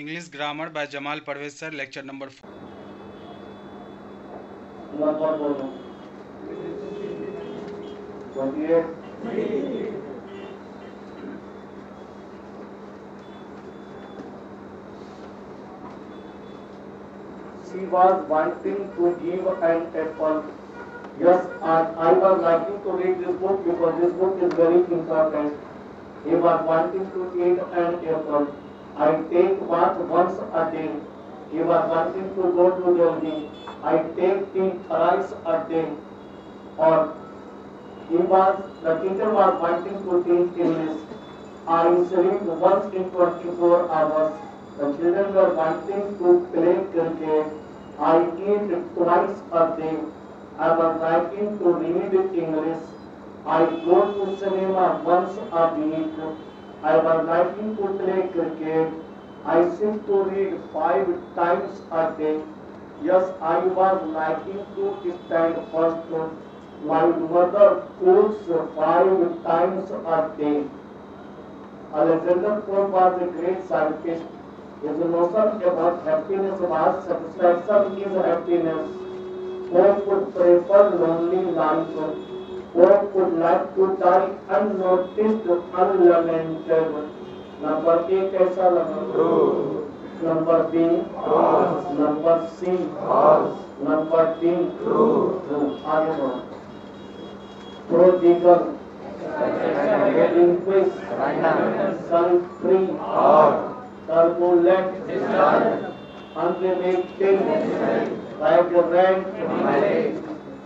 English Grammar by Jamal Perwez sir, lecture number 4. She was wanting to give an apple. Yes, I was liking to read this book because this book is very important. He was wanting to eat an apple. I take bath once a day. He was wanting to go to Delhi. I take tea thrice a day. Or the teacher was wanting to teach English. I sleep once in 24 hours. The children were wanting to play cricket. I eat twice a day. I was liking to read English. I go to cinema once a week. I was liking to play cricket. I seem to read 5 times a day. Yes, I was liking to stand first. My mother cooks 5 times a day. Alexander Pope was a great scientist. His notion about happiness was satisfaction is happiness. Pope would prefer lonely life. Pope would like to die unnoticed, unlamented. Number A कैसा लगा? True. Number B? False. Number C? False. Number D? True. आगे बढ़ो. Prodigal. Relinquish. Sun-free. Turbulent. Unrelenting. Vibrant.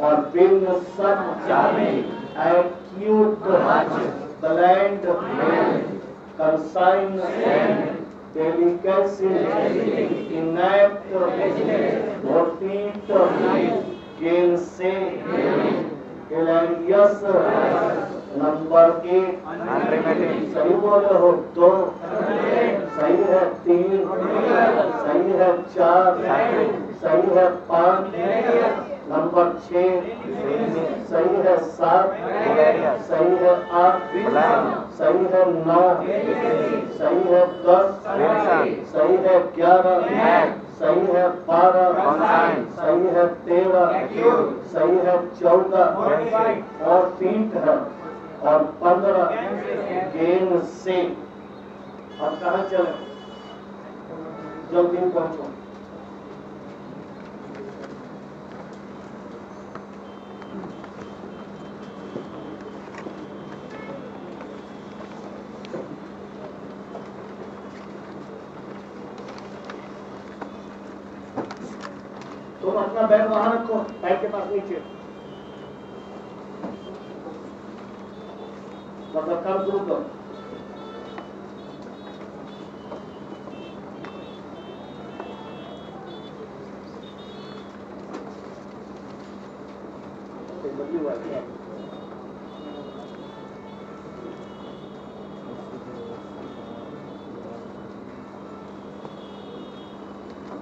और बिन सब जाने acute bland consign delicacy inept मोर्टीट गेंसे हिलेरियस नंबर 8 सही बोले हो 2 सही है 3 सही है 4 सही है 5 नंबर 6 सही है 7 सही है 8 सही है 9 सही है 10 सही है 11 सही है 12 सही है 13 सही है 14 और फीट है और 15 गेंद से और कहाँ चले जल्दी पहुँचो अपना बैग वहां रखो बैग के पास नीचे मतलब काम शुरू करो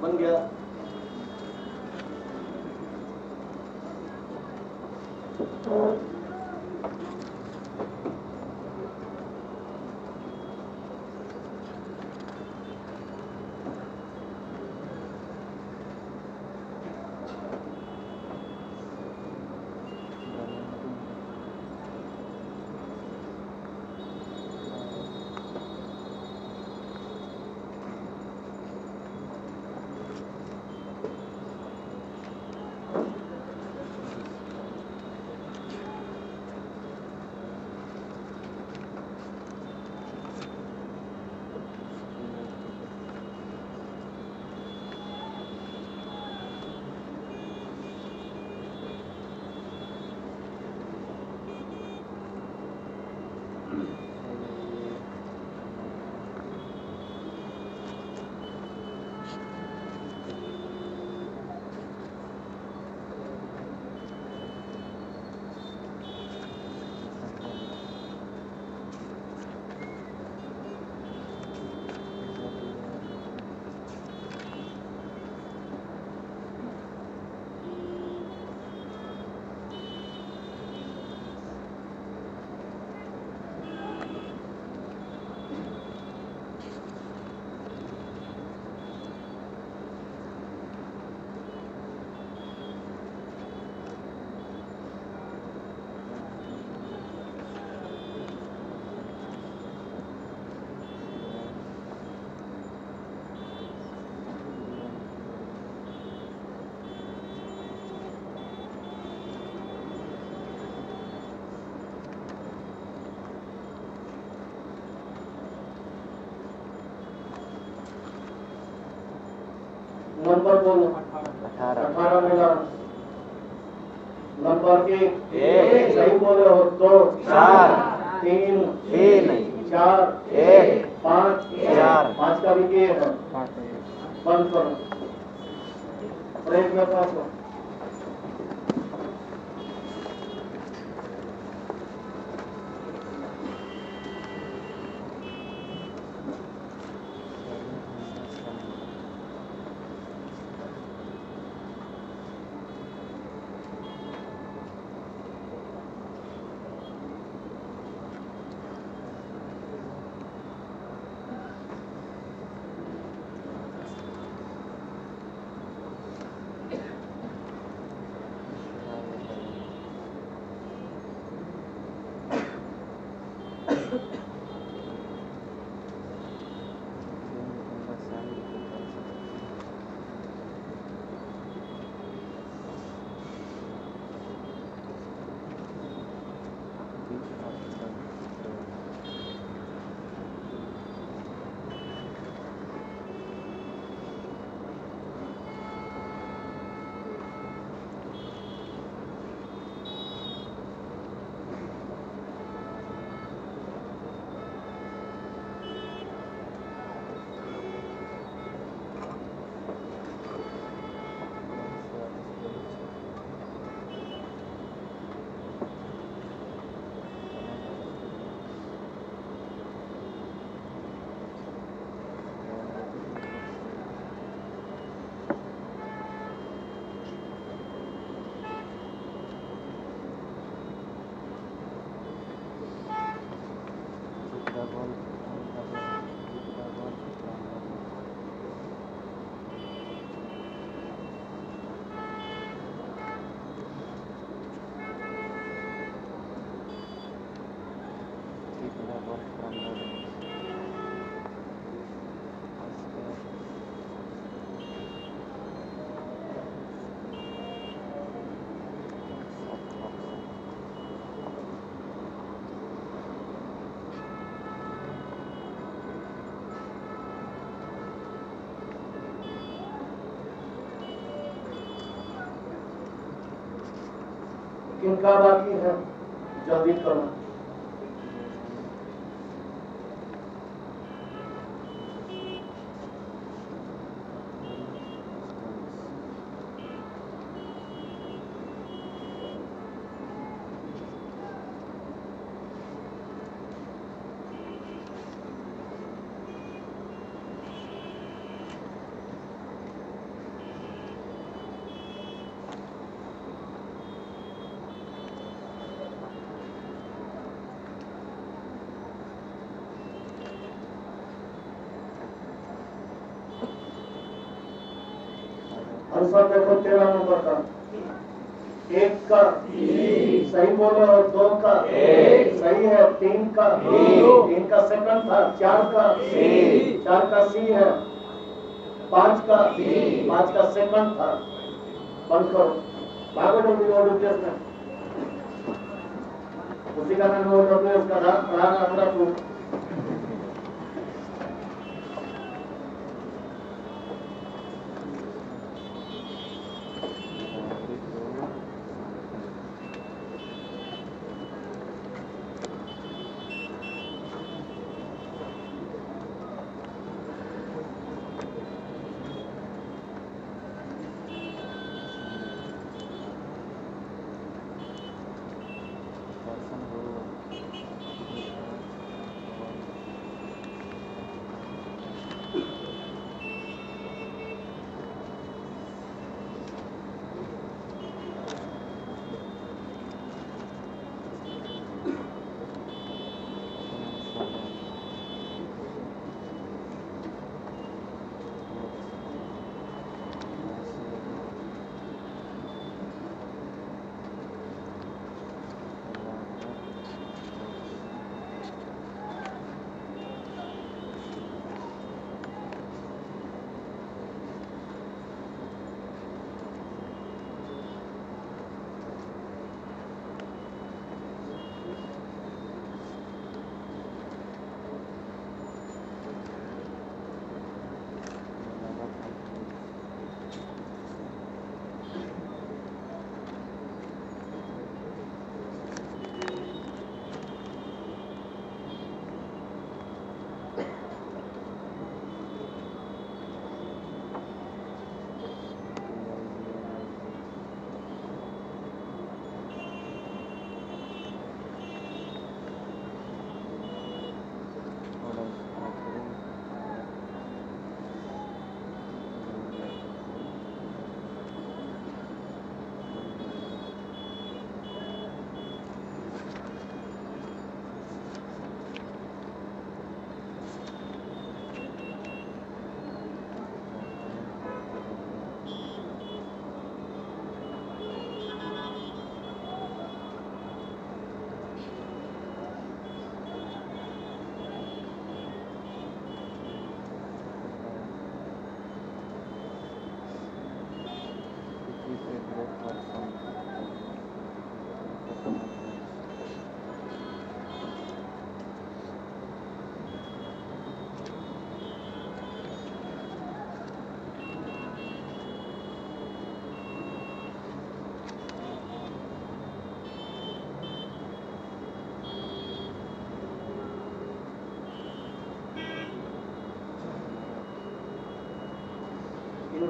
बन गया नंबर बोलो। 18 नंबर की एक सही बोले हो तो 4 3 4 1 5 का भी एक है। बंद करो ब्रेक में पास हो। किनका बाकी है जल्दी करो। देखो 13 नंबर का 1 का सही बोले और 2 का 1 सही है, 3 का 3 का सेकंड था, 4 का 4 का सी है, 5 का सेकंड था। बंद करो भागो डब्ल्यू में उसी का नाम डब्ल्यू उसका राग आंकड़ा को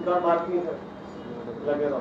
उनका मार्किंग लगेगा।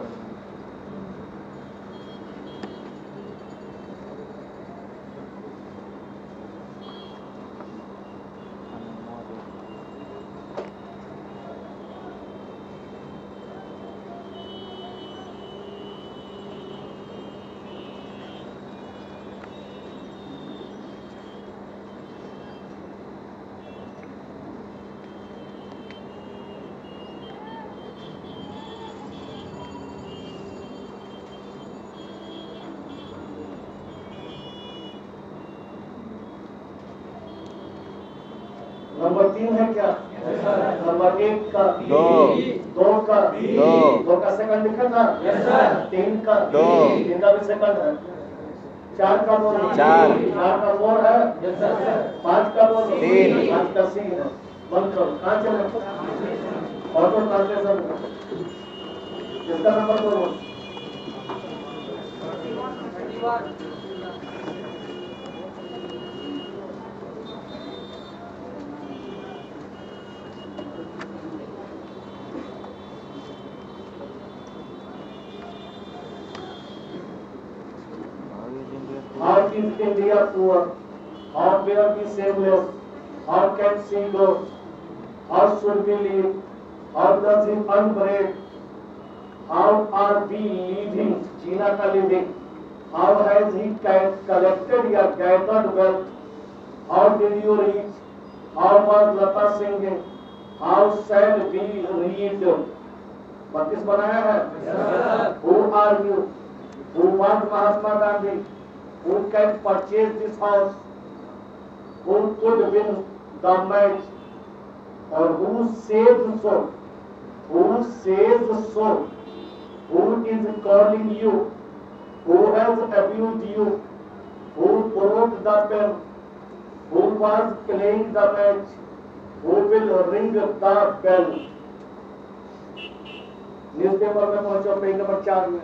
नंबर 3 है क्या? नंबर 1 का 2 का सेकंड लिखा था, 3 का भी सेकंड है, 4 का 4 है, 5 का 4 5 का 3 है। बंद करो, कहाँ चले? ऑटो ट्रांसलेशन जिसका number 2 Is India poor? How will we be shameless? How can she grow? How should we live? How does it unbreak? How are we living? China ka living. How has he collected your gathered wealth? How did you reach? How was Lata Singh? How shall we read? 32 बनाया है। Who are you? Who was Mahatma Gandhi? Who can purchase this house? Who could win the match? Or who says so? Who says so? Who is calling you? Who has abused you? Who broke the pen? Who was playing the match? Who will ring the bell? Newspaper में पहुंचो page number 4 में।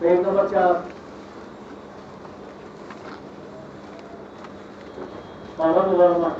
Page number 4 Pawan Verma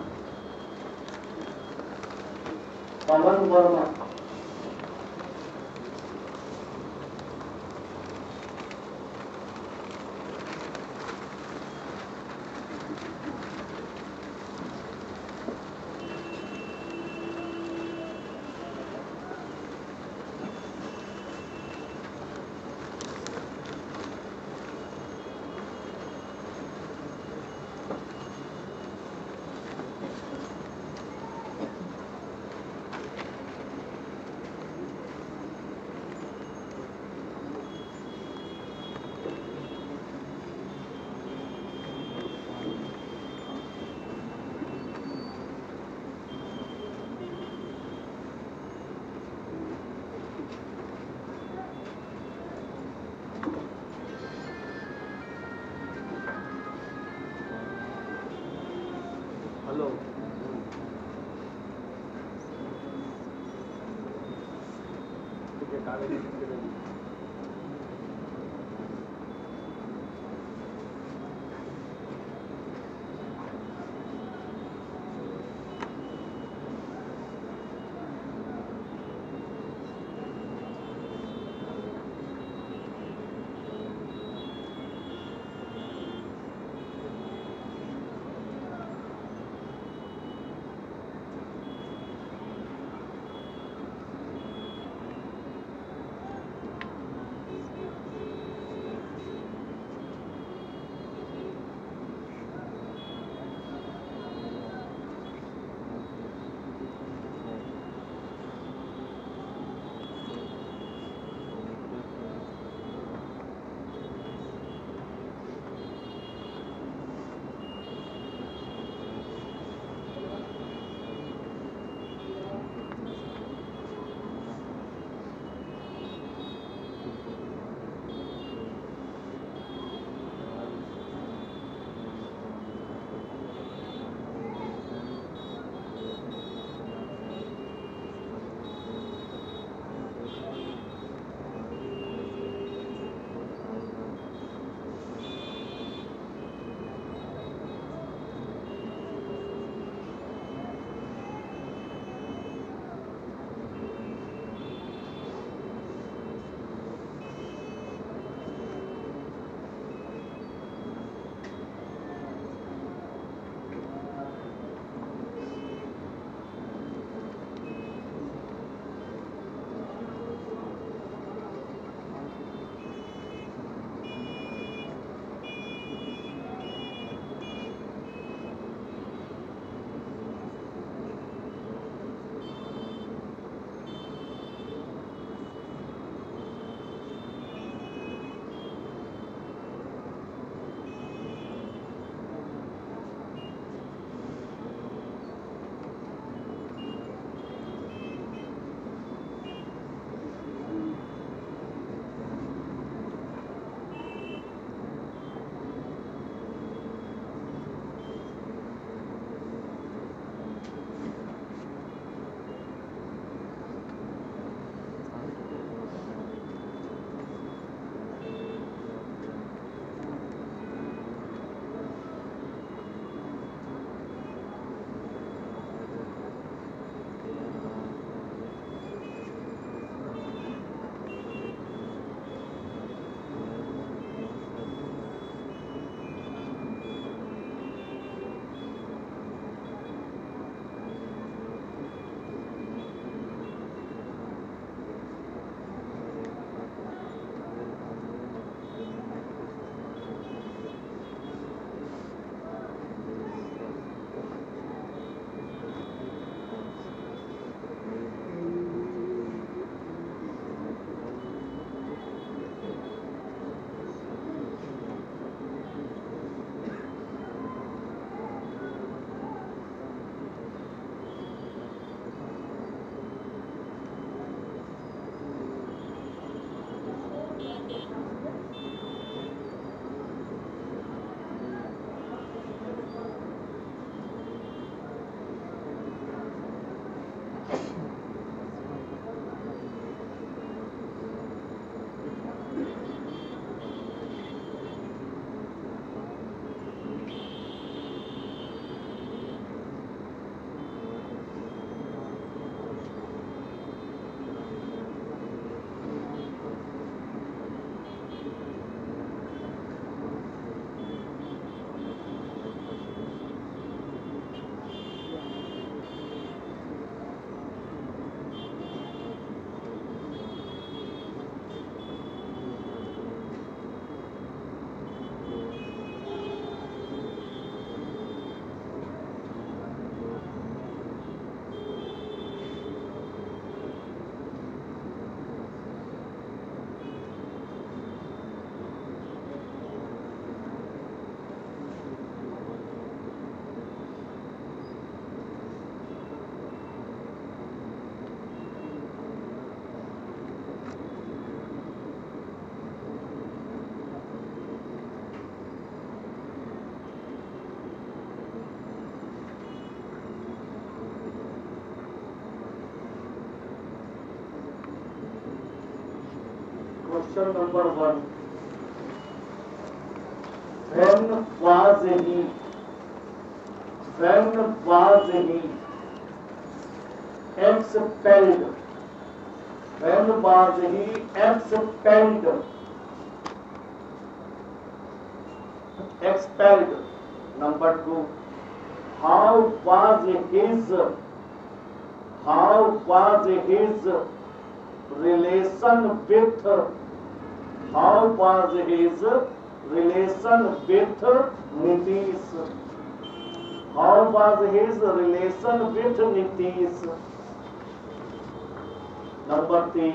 question number 1, when was he expelled? When was he expelled? Expelled. Number 2. How was his relation with? How was his relation with Nitish? How was his relation with Nitish? Number 3.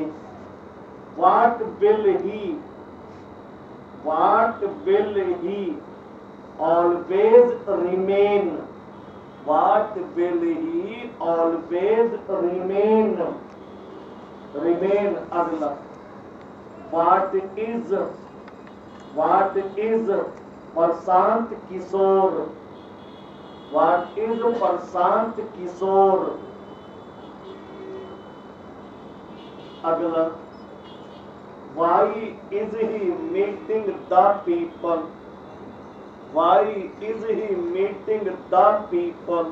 What will he always remain? What will he always remain? Remain अगला. What is Prashant Kishor? What is Prashant Kishor? अगला. Why is he meeting the people? Why is he meeting the people?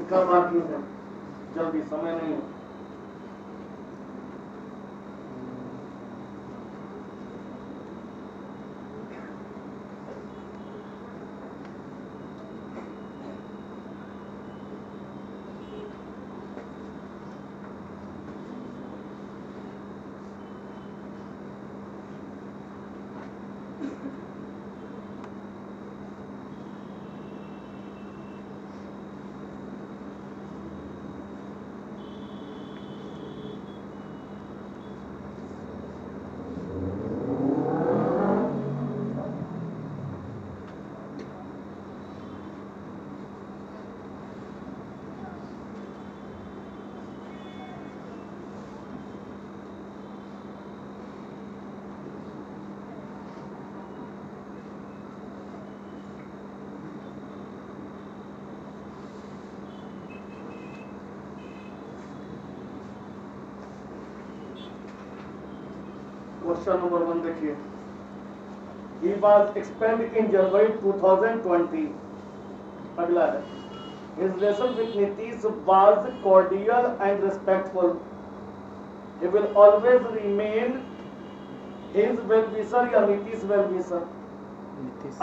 इनका बाकी है, जल्दी समय नहीं है। Question number 1 देखिए, he was expelled in January 2020. अगला है, his relation with Nitish was cordial and respectful. He will always remain his well-wisher या Nitish well-wisher.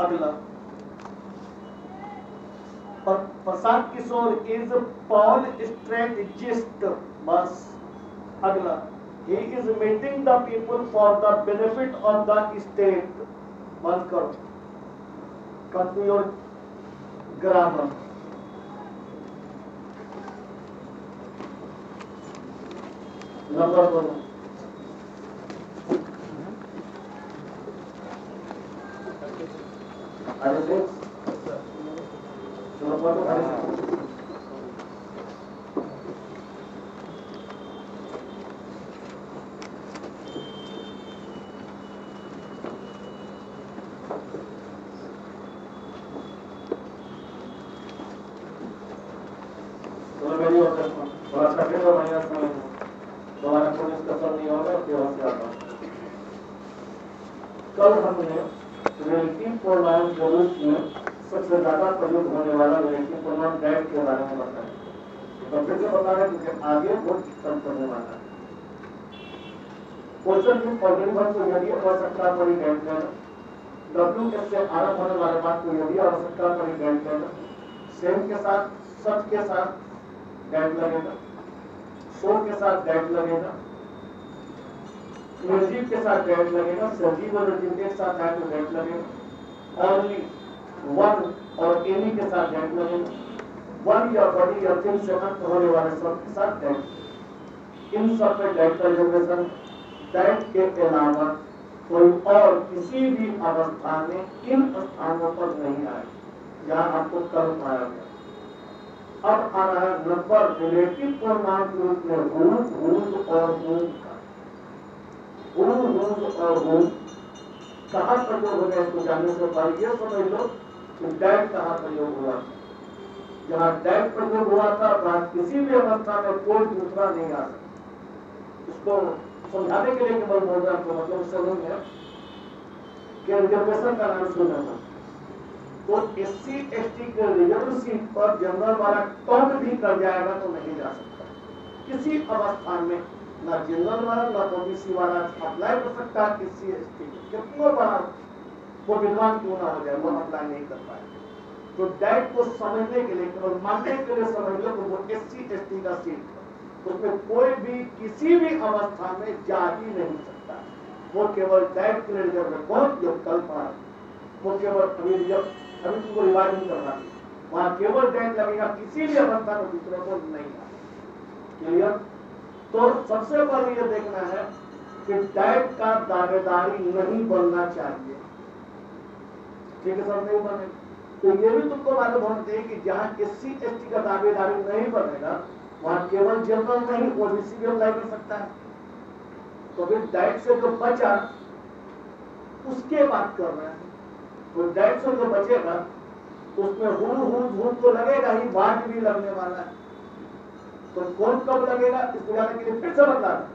अगला, Prashant Kishor is a pawn strategist. बस। अगला, he is meeting the people for the benefit of the state. बंद करो, company और grammar. Number 2, सजीव और निर्जीव के साथ है तो डेट लगेगा, ओनली वन और एनी के साथ डेट लगेगा, वन या बॉडी या थिंग से खत्म होने वाले सब के साथ डेट, इन सब पे डेट का यूजेशन, डेट के अलावा कोई और किसी भी अवस्था में इन स्थानों पर नहीं आए जहां आपको कल आया गया। अब आ रहा है नंबर रिलेटिव प्रोनाउन के रूप में हूज, हूज और हूज का कहाँ प्रयोग होगा इसको जानने से पहले ये समझ लो कि डैट कहाँ प्रयोग हुआ। जहाँ डैट प्रयोग हुआ था वहाँ किसी भी अवस्था में कोई दूसरा नहीं आ सकता। इसको समझाने के लिए केवल बोल रहा हूँ, मतलब समझ में कि रिजर्वेशन का नाम सुना था तो SC ST के रिजर्व सीट पर जनरल वाला टॉप भी कर जाएगा तो नहीं जा सकता किसी अवस्था में, ना जनरल वाला ना ओबीसी वाला अप्लाई कर सकता है किसी एसटी में, कितना बड़ा वो विद्वान क्यों ना हो जाए वो अप्लाई नहीं कर पाएगा। तो डैट को समझने के लिए केवल मानने के लिए समझ लो कि वो SC ST का सीट तो उसमें कोई भी किसी भी अवस्था में जा ही नहीं सकता, वो केवल डैट के लिए जब कौन जो कल पड़ा वो केवल अभी तुमको रिवाइज नहीं करना, वहाँ केवल डैट लगेगा, किसी भी अवस्था में दूसरे को नहीं आ। क्लियर? तो सबसे पहले ये देखना है कि डैट का दावेदारी नहीं बनना चाहिए, ठीक है? सब नहीं बने तो ये भी तुमको मालूम होना चाहिए कि जहाँ SC ST का दावेदारी नहीं बनेगा वहाँ केवल जनरल नहीं ओबीसी भी अप्लाई कर सकता है। तो फिर डैट से जो बचा उसके बात कर रहे हैं, तो डैट से जो बचेगा उसमें हूँ तो लगेगा ही, वाट भी लगने वाला है। तो कौन कब लगेगा इसको जानने के लिए फिर से बता दें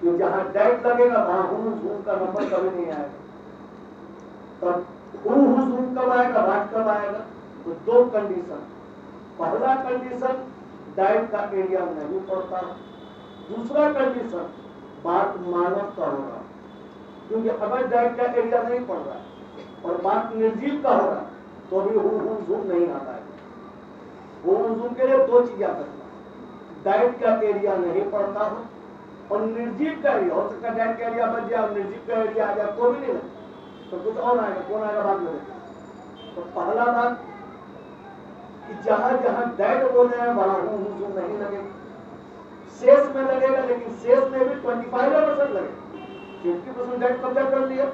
कि जहां डैट लगेगा वहां हूं का नंबर कभी नहीं आएगा। तब हूं कब आएगा, वाट कब आएगा? तो दो कंडीशन, पहला कंडीशन डाइट का एरिया नहीं पड़ता, दूसरा कंडीशन बात मानव का होगा क्योंकि अवैध डाइट का एरिया नहीं पड़ रहा और बात निर्जीव का होगा तो भी हुम नहीं आता है। हुम के लिए दो चीजें आ सकता है, डाइट का एरिया नहीं पड़ता हो और निर्जीव का एरिया, हो सकता है डाइट का एरिया बच जाए और निर्जीव का एरिया आ जाए तो भी नहीं लगता, तो कुछ और आएगा, कौन आएगा बाद में। तो पहला बात कि जहां जहां डाइट बोले हैं वहां हुम नहीं लगेगा, सेस में लगेगा लेकिन सेस में भी 25% लगेगा, 50% डेट कब्जा कर लिया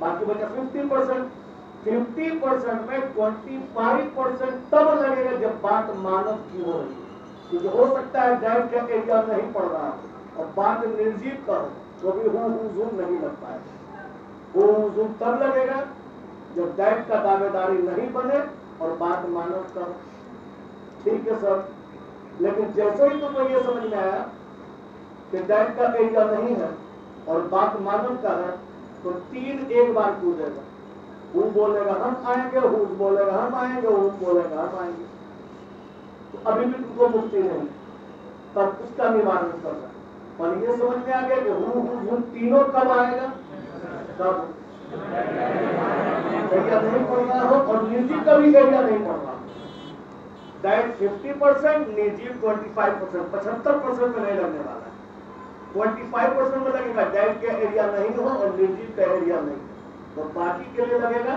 बाकी बचा 50%। 50% में 25% तब लगेगा जब बात मानव की हो रही है क्योंकि हो सकता है डेट का एरिया नहीं पड़ रहा और बात निर्जीव का हो तो भी हुजूम नहीं लग पाएगा। हुजूम तब लगेगा जब डेट का दावेदारी नहीं बने और बात मानव का। ठीक है सर, लेकिन जैसे ही तुमको ये समझ में आया कि दैट का एरिया नहीं है और बात मानव का है तो तीन एक बार कूदेगा, हु बोलेगा हम आएंगे, हु बोलेगा हम आएंगे, हु बोलेगा हम आएंगे, तो अभी भी तुमको मुक्ति नहीं, तब उसका निवारण करना। पर ये समझ में आ गया कि हु तीनों कब आएगा, तब एरिया नहीं पड़ रहा हो और म्यूजिक का भी एरिया नहीं पड़ रहा। दैट 50% निर्जीव 25%, 75% में नहीं लगने वाला है, 25% में लगेगा दैट का एरिया नहीं हो और निर्जीव का एरिया नहीं हो तो बाकी के लिए लगेगा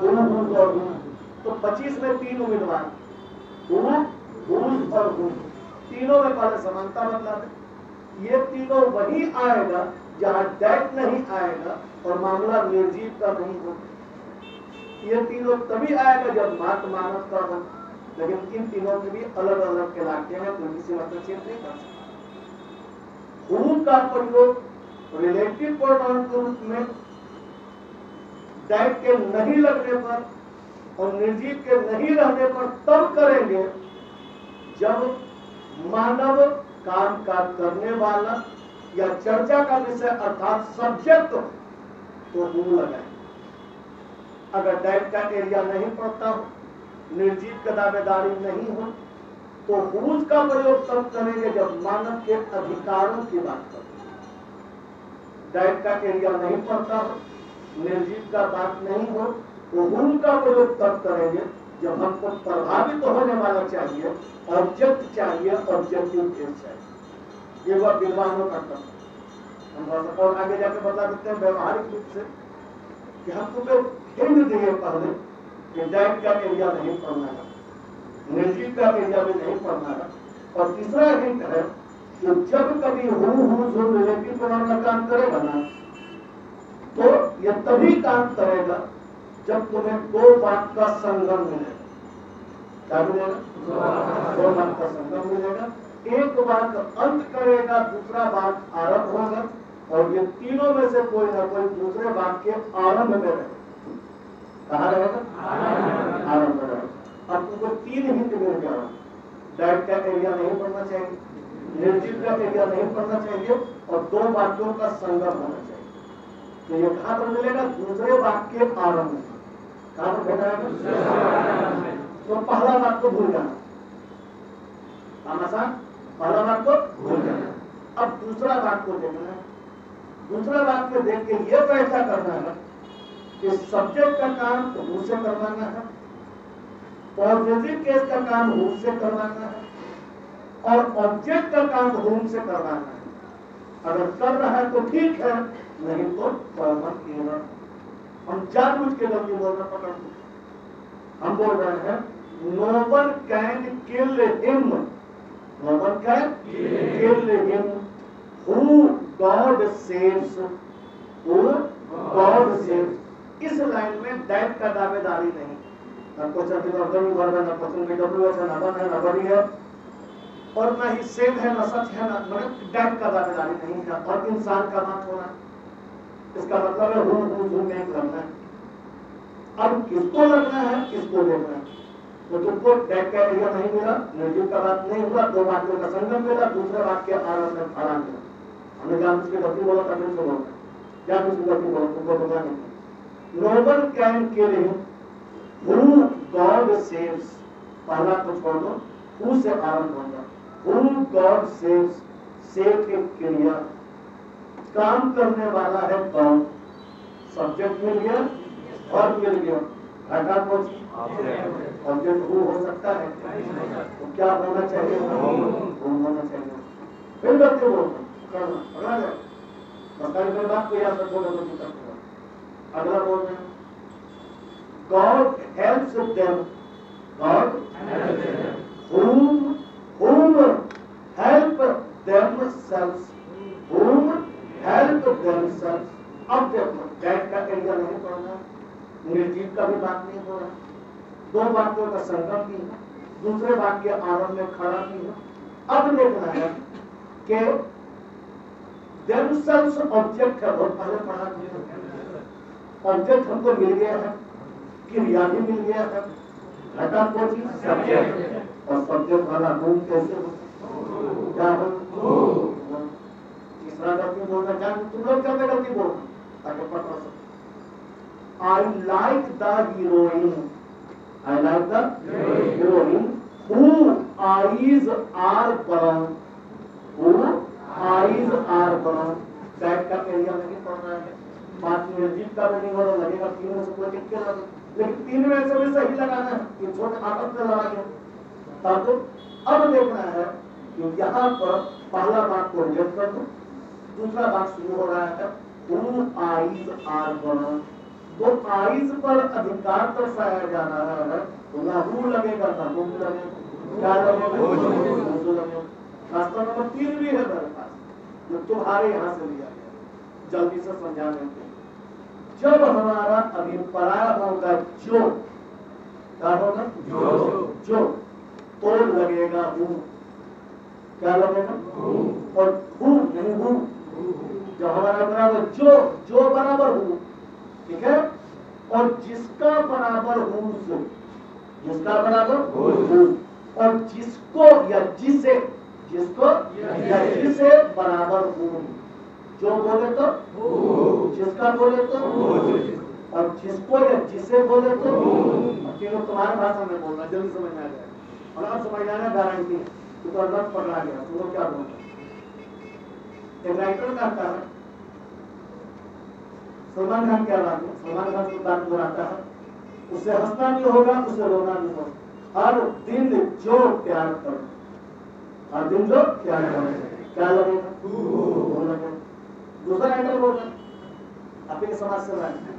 हुज और हुज। तो 25 में तीन उम्मीदवार हुज और हुज, तीनों में पहले समानता बदला दे, ये तीनों वही आएगा जहां दैट नहीं आएगा और मामला निर्जीव का नहीं हो। ये तीनों तभी आएगा जब बात मानव का हो, लेकिन इन तीनों के भी अलग अलग इलाके हैं, कोई किसी मतलब चेंज नहीं कर सकता। हुम का प्रयोग रिलेटिव प्रोनाउन के रूप में दैट के नहीं लगने पर और निर्जीव के नहीं रहने पर तब करेंगे जब मानव काम का करने वाला या चर्चा का विषय अर्थात सब्जेक्ट हो तो हुम लगाएंगे। अगर दैट का एरिया नहीं पड़ता हो, निर्जीव का दावेदारी नहीं हो तो हुज का प्रयोग तब करेंगे जब मानव के अधिकारों की बात करें। दैट का एरिया नहीं पड़ता हो, निर्जीव का बात नहीं हो तो हुज का प्रयोग तब करेंगे जब हमको प्रभावित होने वाला चाहिए, ऑब्जेक्ट चाहिए, ऑब्जेक्टिव केस चाहिए। ये वह विद्वानों का तर्क है, हम और आगे जाके बता देते हैं व्यवहारिक रूप से कि हमको हिंद दिए पहले डाइट का एरिया नहीं पड़ना है, निर्जीव का एरिया भी नहीं पड़ना है। और तीसरा हिंट है कि जब कभी हुम रिलेटिव प्रोनाउन का काम करेगा ना तो ये तभी काम करेगा जब तुम्हें दो बात का संगम मिलेगा। क्या मिलेगा? दो बात का संगम मिलेगा, एक बात अंत करेगा, दूसरा बात आरंभ होगा और ये तीनों में से कोई ना कोई दूसरे बात के आरंभ में रहेगा। कहा रहेगा आरंभ रहेगा। अब तुमको तीन हिंट मिल गया, डाइट का एरिया नहीं पड़ना चाहिए, निर्जीव का एरिया नहीं पड़ना चाहिए और दो वाक्यों का संगम होना चाहिए। तो ये कहां पर मिलेगा? दूसरे वाक्य के आरंभ में। कहां पर भेटाएगा? तो पहला वाक्य को भूल जाना, आसान, पहला वाक्य को भूल जाना। अब दूसरा वाक्य को देखना है, दूसरा वाक्य को देख के ये फैसला करना है सब्जेक्ट का काम हु से करवाना है, पॉजिटिव केस का काम हु से करवाना है और ऑब्जेक्ट का काम हुम से करवाना है। अगर कर रहा है तो ठीक है, नहीं तो कॉमन एरर। हम जानबूझ के गलती बोलना पकड़ दो, हम बोल रहे हैं no one can kill him, no one can kill him who God saves, who God saves. इस लाइन में दैट का दावेदारी नहीं, हमको चलते है और ना ही सेव है, ना सच है, ना मतलब दैट का दावेदारी नहीं है और इंसान का मत होना, इसका मतलब है हुम करना। अब किसको लगना है, किसको देखना है? तो तुमको दैट का एरिया नहीं मिला, निर्जीव का बात नहीं हुआ, दो वाक्यों का संगम मिला, दूसरे वाक्य आराम मिला। हमने जानबूझ के गलती बोला, तभी से बोलना जानबूझ के गलती बोला, तुमको पता नहीं। No one can kill him who God saves पहला को छोड़ दो, हु से आरंभ होगा। हु गॉड सेव्स, सेव के क्रिया, काम करने वाला है कौन, सब्जेक्ट मिल गया और मिल गया, घटा कुछ सब्जेक्ट हु हो सकता है तो क्या होना चाहिए, होना चाहिए। फिर व्यक्ति बोलते करना बताने बात कोई आपको बोला तो कितना अगला बोल रहे हैं God helps them, God helps them, whom help themselves, whom help themselves। अब देखो दैट का क्रिया नहीं पढ़ना, निर्जीव का भी बात नहीं हो रहा, दो वाक्यों का संगम भी है, दूसरे वाक्य आरंभ में खड़ा भी है। अब देखना है कि themselves ऑब्जेक्ट है, बहुत पहले पढ़ा था, ऑब्जेक्ट हमको मिल गया है, क्रिया भी मिल गया है, घटा कोची सब्जेक्ट, और सब्जेक्ट वाला रूम कैसे क्या हो, तीसरा गलती बोलना क्या, तुम लोग क्या गलती बोलना ताकि पता सके। I like the heroine, I like the heroine who eyes are brown, who eyes are brown. Back का एरिया नहीं पड़ रहा है, बात में का नहीं हो रहा, लगेगा तीन में से कोई दिक्कत ना, लेकिन तीन में से भी सही लगाना है, ये छोटे आकत में लगा दो ताकि। अब देखना है कि यहाँ पर पहला बात को रिजेक्ट कर दो, दूसरा बात शुरू हो रहा है तुम आईज आर बनो, तो आईज पर अधिकार दर्शाया जा रहा है, तो ना हु लगेगा ना तुम लगेगा, रास्ता नंबर 3 भी है मेरे पास, तुम्हारे यहाँ से लिया गया, जल्दी से समझा देते। जब हमारा अभिप्राय होगा जो, क्या होगा जो, तो लगेगा हु, क्या लगेगा और हु नहीं हु। जब हमारा बराबर जो बराबर हु, ठीक है, और जिसका बराबर हु, जिसका बराबर हु, और जिसको या जिसे, जिसको या जिसे बराबर हु, जो बोले तो जिसका बोले तो और जिसको या जिसे बोले तो, तीनों तुम्हारे भाषा में बोलना, जल्दी समझ में आ जाएगा। और आप समझ जाना गारंटी, तो अलग पकड़ा गया तुम लोग क्या बोलना। एक राइटर कहता है सलमान खान, क्या बात है, सलमान खान की बात दोहराता है, उसे हंसना भी होगा, उसे रोना भी होगा। हर दिन जो प्यार करो, हर दिन जो प्यार करो, क्या लगेगा। दूसरा राइटर बोल रहा है आपके समाज से रहा है,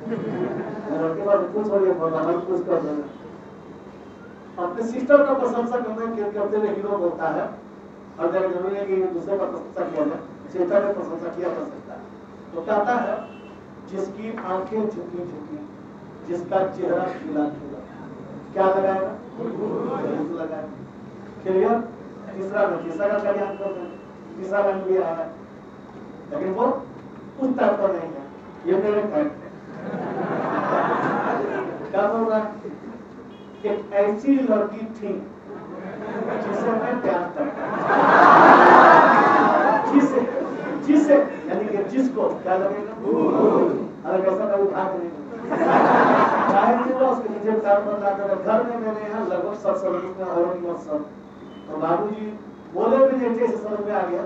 अपने सिस्टर का प्रशंसा करते हुए हीरो बोलता है, और जब जरूरी है कि दूसरे का प्रशंसा किया जाए, सिस्टर का प्रशंसा किया जा सकता है। तो कहता है जिसकी आंखें झुकी झुकी, जिसका चेहरा खिला खिला, क्या लगाएगा, क्लियर। तीसरा का ध्यान कर रहे हैं, तीसरा रंग भी आया, लेकिन वो उस तरह का नहीं है, ये मेरे फैक्ट है। क्या बोल रहा है, एक ऐसी लड़की थी जिसे मैं प्यार करता, जिसे यानी कि जिसको क्या लगेगा, अरे कैसा कभी भाग नहीं, चाहे उसके नीचे कार बना कर घर में मेरे यहाँ लगभग सब समझ में और सब। तो बाबू जी बोले भी नीचे समझ में आ गया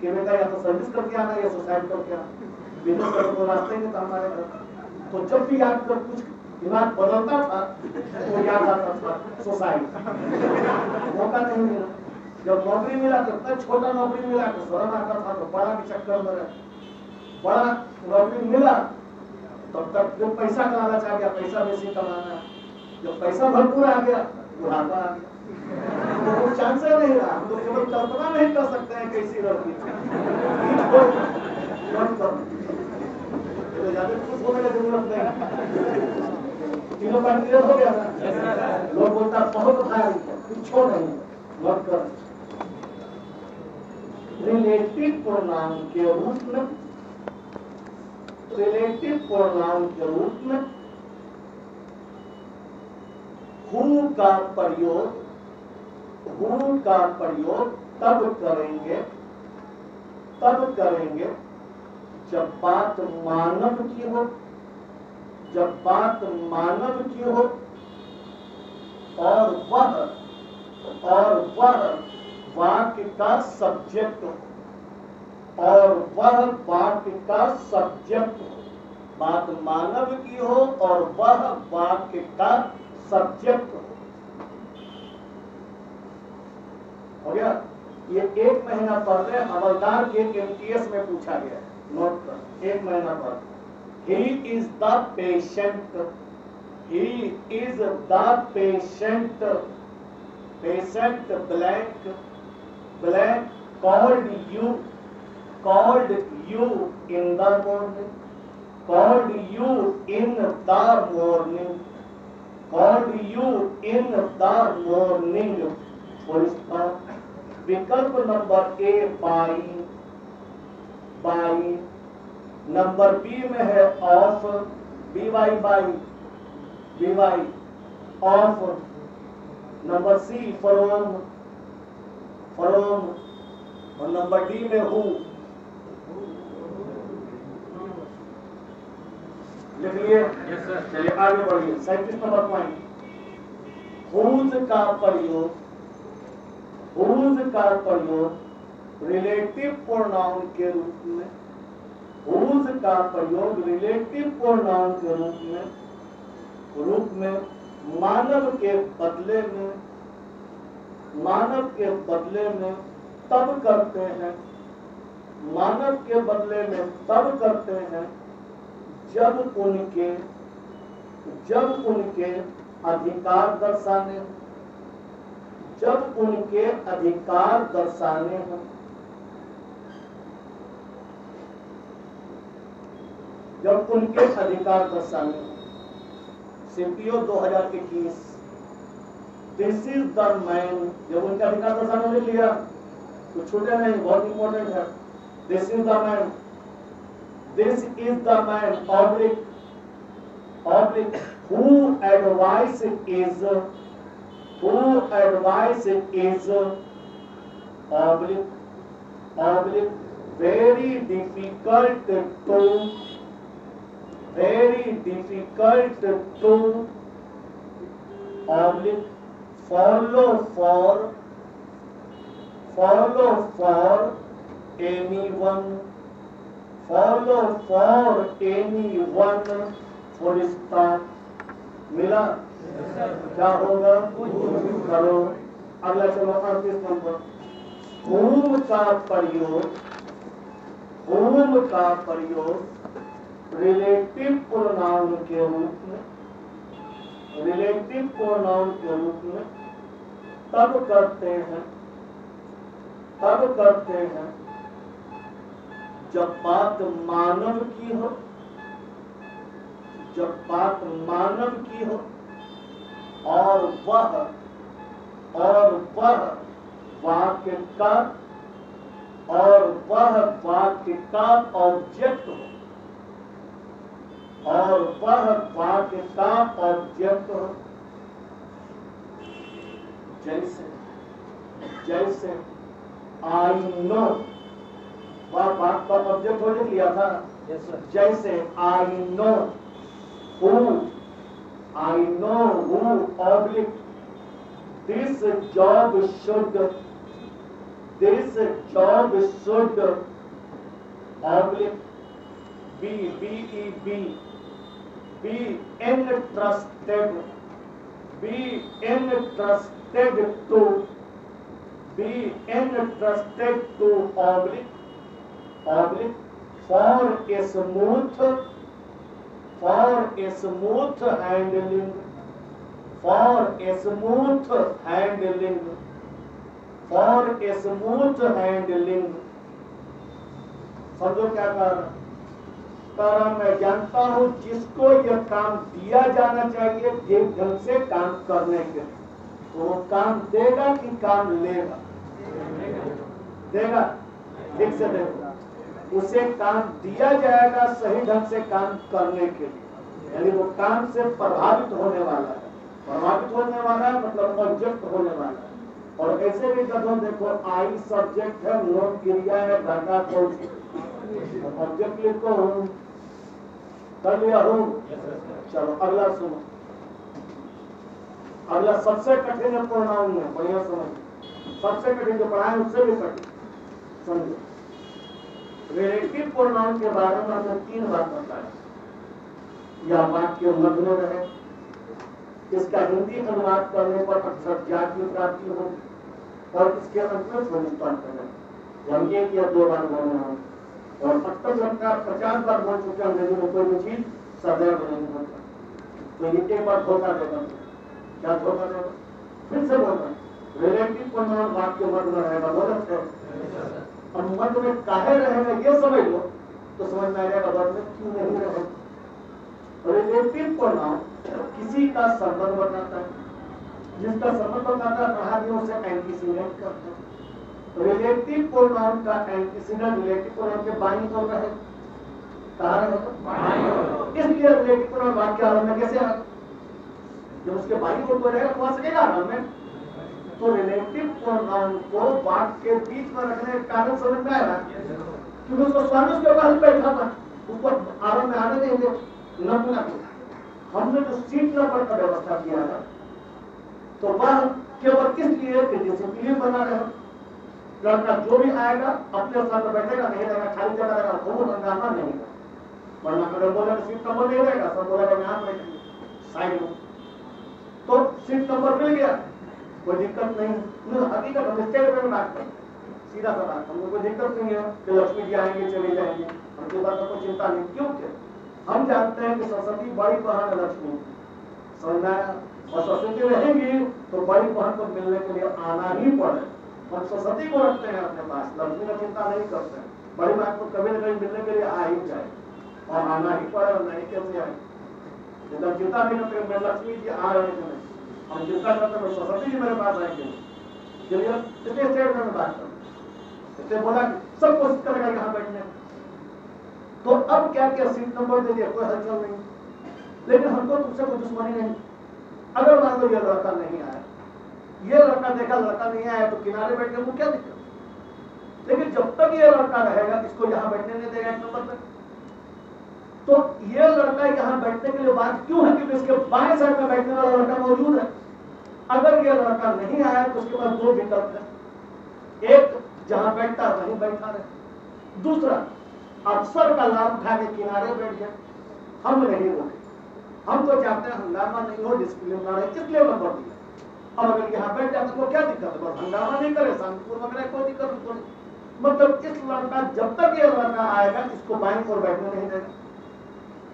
कि बेटा या तो सर्विस करके आना या सुसाइड करके आना, बिजनेस करने को रास्ता ही नहीं था हमारे घर। तो जब भी याद कर कुछ दिमाग बदलता था तो याद आता था सुसाइड, मौका नहीं मिला। जब नौकरी मिला तो इतना छोटा नौकरी मिला तो शर्म आता था, तो बड़ा के चक्कर में रहे, बड़ा नौकरी मिला तब तक जो पैसा कमाना चाह गया, पैसा वैसे कमाना, जब पैसा भरपूर आ गया बुढ़ापा आ गया, तो वो चांस ही नहीं रहा। हम तो केवल कल्पना नहीं कर सकते हैं कैसी लड़की कुछ होने का जरूरत नहीं, तीनों का क्लियर हो गया ना। लोग बोलता बहुत उठाया कुछ हो नहीं, मत कर। रिलेटिव प्रोनाउन के रूप में, रिलेटिव प्रोनाउन के रूप में हु का प्रयोग, हु का प्रयोग तब करेंगे जब बात मानव की हो, और वह और वह वाक्य का सब्जेक्ट हो, और वह वाक्य का सब्जेक्ट हो, बात मानव की हो और वह वाक्य का सब्जेक्ट हो गया। ये एक महीना पहले हवलदार के एमटीएस में पूछा गया है, नोट कर, एक महीना पहले। He is the patient, he is the patient, patient blank blank called you in the morning, called you in the morning, called you in the morning. विकल्प number A by, by. Number B में है of, B Y by, B Y of. Number C from, from. और number D में who. लिख लिए? Yes sir. चलिए आगे बढ़िए। 37 नंबर पॉइंट, हुज का प्रयोग, हुज का प्रयोग रिलेटिव प्रोनाउन के रूप में, हुज का प्रयोग रिलेटिव प्रोनाउन के रूप में मानव के बदले में, मानव के बदले में तब करते हैं, मानव के बदले में तब करते हैं जब उनके अधिकार दर्शाने हों, जब उनके अधिकार दर्शाने हों। जब उनके अधिकार दर्शाने हों। CPO 2021, this is the man. जब उनके अधिकार दर्शाने ले लिया तो छोटे नहीं, बहुत इंपॉर्टेंट है। This is the man, this is the man oblique who advice is, who advice is public very difficult to public follow for anyone full stop। मिला? क्या होगा? करो। अगला चलो 38 नंबर, होम का प्रयोग रिलेटिव प्रोनाउन के रूप में, रिलेटिव प्रोनाउन के रूप में तब करते हैं जब बात मानव की हो और वह वाक्य का ऑब्जेक्ट हो, जैसे आई नो, वह वाक्य का ऑब्जेक्ट हो लिया था। जैसे I know who public this job should public be entrusted to public for a smooth handling। समझो क्या कह रहा, मैं जानता हूं जिसको यह काम दिया जाना चाहिए जिस ढंग से काम करने के, तो वो काम देगा कि काम लेगा? देगा। ठीक से देगा, उसे काम दिया जाएगा सही ढंग से काम करने के लिए, यानी वो काम से प्रभावित होने वाला है मतलब ऑब्जेक्ट होने वाला है। और ऐसे भी कदम देखो, आई सब्जेक्ट है, नोट क्रिया है, घटा को ऑब्जेक्ट लिखो, कर लिया हो। चलो अगला सुनो, और यह सबसे कठिन पूर्णांग है। बढ़िया समझिए, सबसे कठिन जो पढ़ाए उससे भी कठिन समझो। रिलेटिव पूर्णांग के बारे में हमने तीन बात बताया। यह वाक्य मध्य रहे, इसका हिंदी अनुवाद करने पर अक्षर ज्ञान की प्राप्ति होगी और इसके अंतर ध्वनि प्राप्त एक या दो बार बोलना होगा और 70 50 बार बोल चुके अंग्रेजी में कोई भी चीज सदैव नहीं होता। तो ये एक बार धोखा देगा, क्या धोखा देगा, फिर से बोलना। रिलेटिव पूर्णांक वाक्य मध्य में रहेगा, बोलते और मध्य में काहे रहेगा ये समझ लो तो समझ में आ जाएगा मध्य में क्यों नहीं रहेगा। रिलेटिव पूर्णांक किसी का संबंध बताता है, जिसका संबंध बताता है कहानियों से एंटीसीडेंट करता है। रिलेटिव प्रोनाउन का एंटीसीडेंट रिलेटिव प्रोनाउन के बाईं ओर रहे, कहां रहे, बाईं ओर। इसलिए रिलेटिव प्रोनाउन वाक्य आरंभ में कैसे आएगा, जब उसके बाईं ओर पर रहेगा वहां से आरंभ में। तो रिलेटिव प्रोनाउन को वाक्य के बीच में रखने का कारण समझ में आया क्योंकि उसको स्वामी उसके पास बैठा था, ऊपर आरंभ में आने देंगे नपुना। हमने जो सीट नंबर का व्यवस्था किया था तो वह केवल किस लिए डिसिप्लिन बना रहे, लड़का जो भी आएगा अपने स्थान पर बैठेगा, नहीं रहेगा खाली जगह रहेगा, घूमो हंगामा नहीं होगा। वरना अगर बोले सीट नंबर नहीं रहेगा सब बोलेगा यहाँ बैठेंगे साइड में, तो सीट नंबर मिल गया कोई दिक्कत नहीं। हकीकत हम स्टेट में बात करें सीधा सा बात, हमको कोई दिक्कत नहीं है कि लक्ष्मी जी आएंगे चले जाएंगे, हमको बात कोई चिंता नहीं। क्योंकि हम जानते हैं कि सरस्वती बड़ी बहन है लक्ष्मी, समझना है, और सरस्वती रहेंगी तो बड़ी बहन को मिलने के लिए आना ही पड़े। हम सरस्वती को रखते हैं अपने पास, लक्ष्मी का चिंता नहीं करते हैं। बड़ी बात को कभी न कभी मिलने के लिए आ ही जाए और आना ही पड़े, और नहीं कैसे आए जब चिंता नहीं करते मैं लक्ष्मी जी आ रहे थे, हम चिंता करते हैं सरस्वती जी मेरे पास आएंगे। चलिए इतने स्टेट में बात करूँ, इससे बोला सब कोशिश करेगा यहाँ बैठने। तो अब क्या क्या सीट नंबर दे दिया, कोई हलचल नहीं, लेकिन हमको तुमसे कोई दुश्मनी नहीं। अगर मान लो ये लड़का नहीं आया, ये लड़का देखा लड़का नहीं आया तो किनारे बैठने को क्या दिक्कत, लेकिन जब तक ये लड़का रहेगा इसको यहां बैठने नहीं देगा एक नंबर तक। तो ये लड़का यहां बैठने के लिए बात क्यों है, क्योंकि इसके बाएं साइड में बैठने वाला लड़का मौजूद है। अगर ये लड़का नहीं आया तो उसके पास दो विकल्प है, एक जहां बैठता वहीं बैठा रहे, दूसरा अवसर का लाभ उठा के किनारे बैठ गया। हम नहीं रोके, हम तो चाहते हैं हंगामा नहीं हो, डिसिप्लिन ना रहे, इसलिए नंबर दिया। अब अगर यहाँ बैठ जाता तो क्या दिक्कत है, हंगामा नहीं करे, शांतिपूर्वक रहे, कोई दिक्कत नहीं। मतलब इस लड़का जब तक ये लड़का आएगा इसको बाईं ओर बैठने नहीं देगा।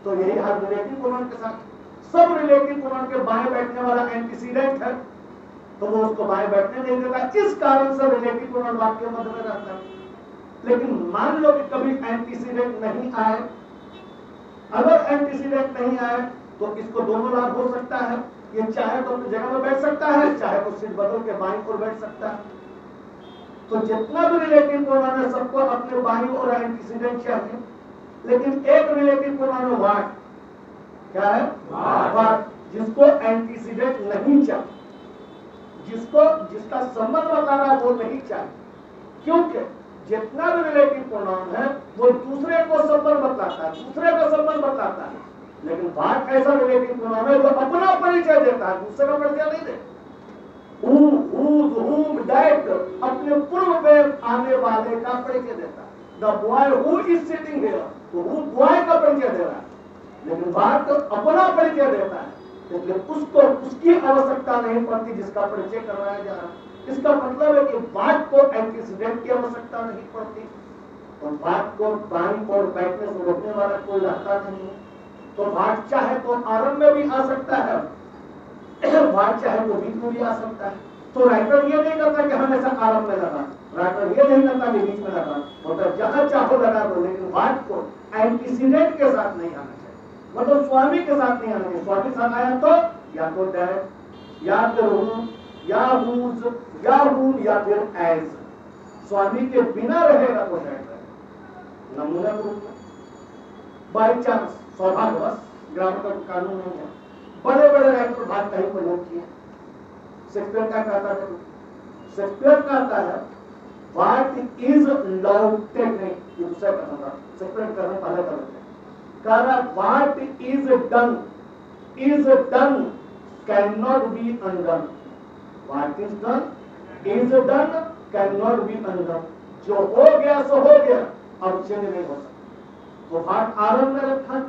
तो यही हर रिलेटिव पूर्णांक के साथ, सब रिलेटिव पूर्णांक के बाएं बैठने वाला एंटीसीडेंट है तो वो उसको बाएं बैठने नहीं देता। इस कारण से रिलेटिव पूर्णांक वाक्य मध्य में रहता है। लेकिन मान लो कि कभी एंटीसीडेंट नहीं आए, अगर एंटीसीडेंट नहीं आए तो इसको दोनों लाभ हो सकता है, ये चाहे तो अपनी जगह में बैठ सकता है, चाहे तो सीट बदल के बाईं ओर बैठ सकता है। तो जितना भी रिलेटिव पूर्णांक है सबको अपने बाईं ओर एंटीसीडेंट चाहिए। लेकिन एक रिलेटिव पूर्णांक वाट क्या है, वाट, जिसको एंटीसीडेंट नहीं चाहिए, जिसको जिसका संबंध बता रहा है वो नहीं चाहिए। क्योंकि जितना भी रिलेटिव पूर्णांक है वो दूसरे को संबंध बताता है, दूसरे का संबंध बताता है, लेकिन वाक्य ऐसा रिलेटिव पूर्णांक है जो अपना परिचय देता है, दूसरे का परिचय नहीं देता। अपने पूर्व में आने वाले का परिचय देता है। The boy who is sitting here, तो वो बॉय का परिचय दे रहा है, लेकिन वाक्य अपना परिचय देता है, इसलिए उसको उसकी आवश्यकता नहीं पड़ती जिसका परिचय करवाया जा रहा है। इसका मतलब है कि वाक्य को एंटीसीडेंट की आवश्यकता नहीं पड़ती और वाक्य को बाईं ओर बैठने से रोकने वाला कोई रास्ता नहीं है। तो भाग चाहे तो आरंभ में भी आ सकता है, भाग चाहे तो बीच में भी आ सकता है। तो राइटर ये नहीं करता कि हमेशा आरंभ में लगा, राइटर ये नहीं करता कि बीच में लगा, मतलब जहां चाहो लगा दो, लेकिन भाग को एंटीसीडेंट के साथ नहीं आना चाहिए, मतलब स्वामी के साथ नहीं आना चाहिए। स्वामी साथ आया तो या तो डैश या फिर हूं या हूज या हूं या फिर एज, स्वामी के बिना रहेगा तो डैश रहेगा। नमूना के रूप में बाई चांस सौभाग्यवश ग्रामर का कानून नहीं है, बड़े बड़े राइटर भाग का ही प्रयोग किए। शेक्सपियर का कहता है, शेक्सपियर कहता है वाट इज डाउटेड, नहीं ये दूसरा कहना था, शेक्सपियर कहने पहले कहते हैं, कह रहा what is done cannot be undone. What is done cannot be undone. जो हो गया सो हो गया, अब चेंज नहीं हो सकता। तो वाट आरंभ में रखा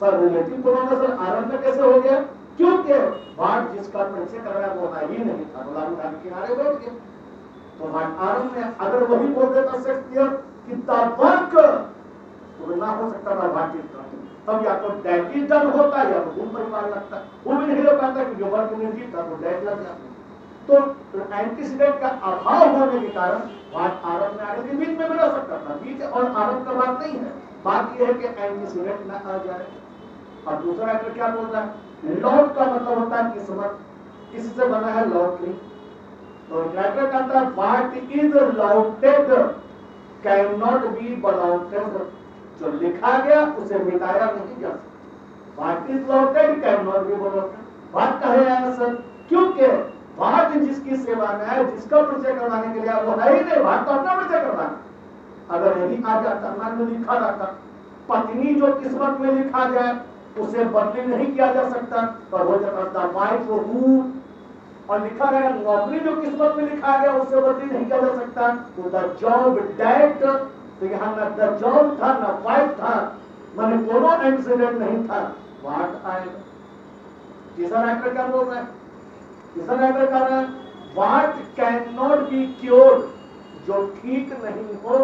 सर, रिलेटिव बोला सर आरंभ में कैसे हो गया, क्योंकि वाट जिसका परिचय कर रहा है वो है ही नहीं था, गुलाम किनारे बैठ गया। तो वाट आरंभ में अगर वही बोल देता शेक्सपियर कि तबक, तो ना हो सकता था वाट इज डन। तब या तो दैट इज डन होता है या तो गुण परिवार लगता, वो भी नहीं हो पाता कि जो वर्ग ने जीता वो दैट लग जाता। तो एंटीसिडेंट का अभाव होने के कारण बात आरंभ में आ गई, बीच में भी रह सकता था, बीच और आरंभ का बात नहीं है। बात यह है कि एंटीसिडेंट ना आ जाए। और दूसरा एक्टर क्या बोलता है, लॉर्ड का मतलब होता है किस्मत, इससे बना है लॉटरी। तो एक्टर कहता है what is allotted can not be blotted, जो लिखा गया उसे मिटाया नहीं जा सकता। What is allotted can not be blotted, बात कहे आंसर, क्योंकि वाट जिसकी सेवा में है, जिसका परिचय करवाने के लिए वो है ही नहीं, वाट तो अपना परिचय करवाना। अगर यही आ जाता मन में लिखा जाता, पत्नी जो किस्मत में लिखा जाए उसे बदली नहीं किया जा सकता, पर हो जाता वाइफ और रूल। और लिखा गया नौकरी जो किस्मत में लिखा गया उसे बदली नहीं किया जा सकता, तो द जॉब डैट, तो यहाँ न द जॉब था न वाइफ था, मैंने दोनों एक्सीडेंट नहीं था, वाट आएगा। तीसरा एक्टर क्या बोल रहे हैं, what can not be cured, जो ठीक नहीं हो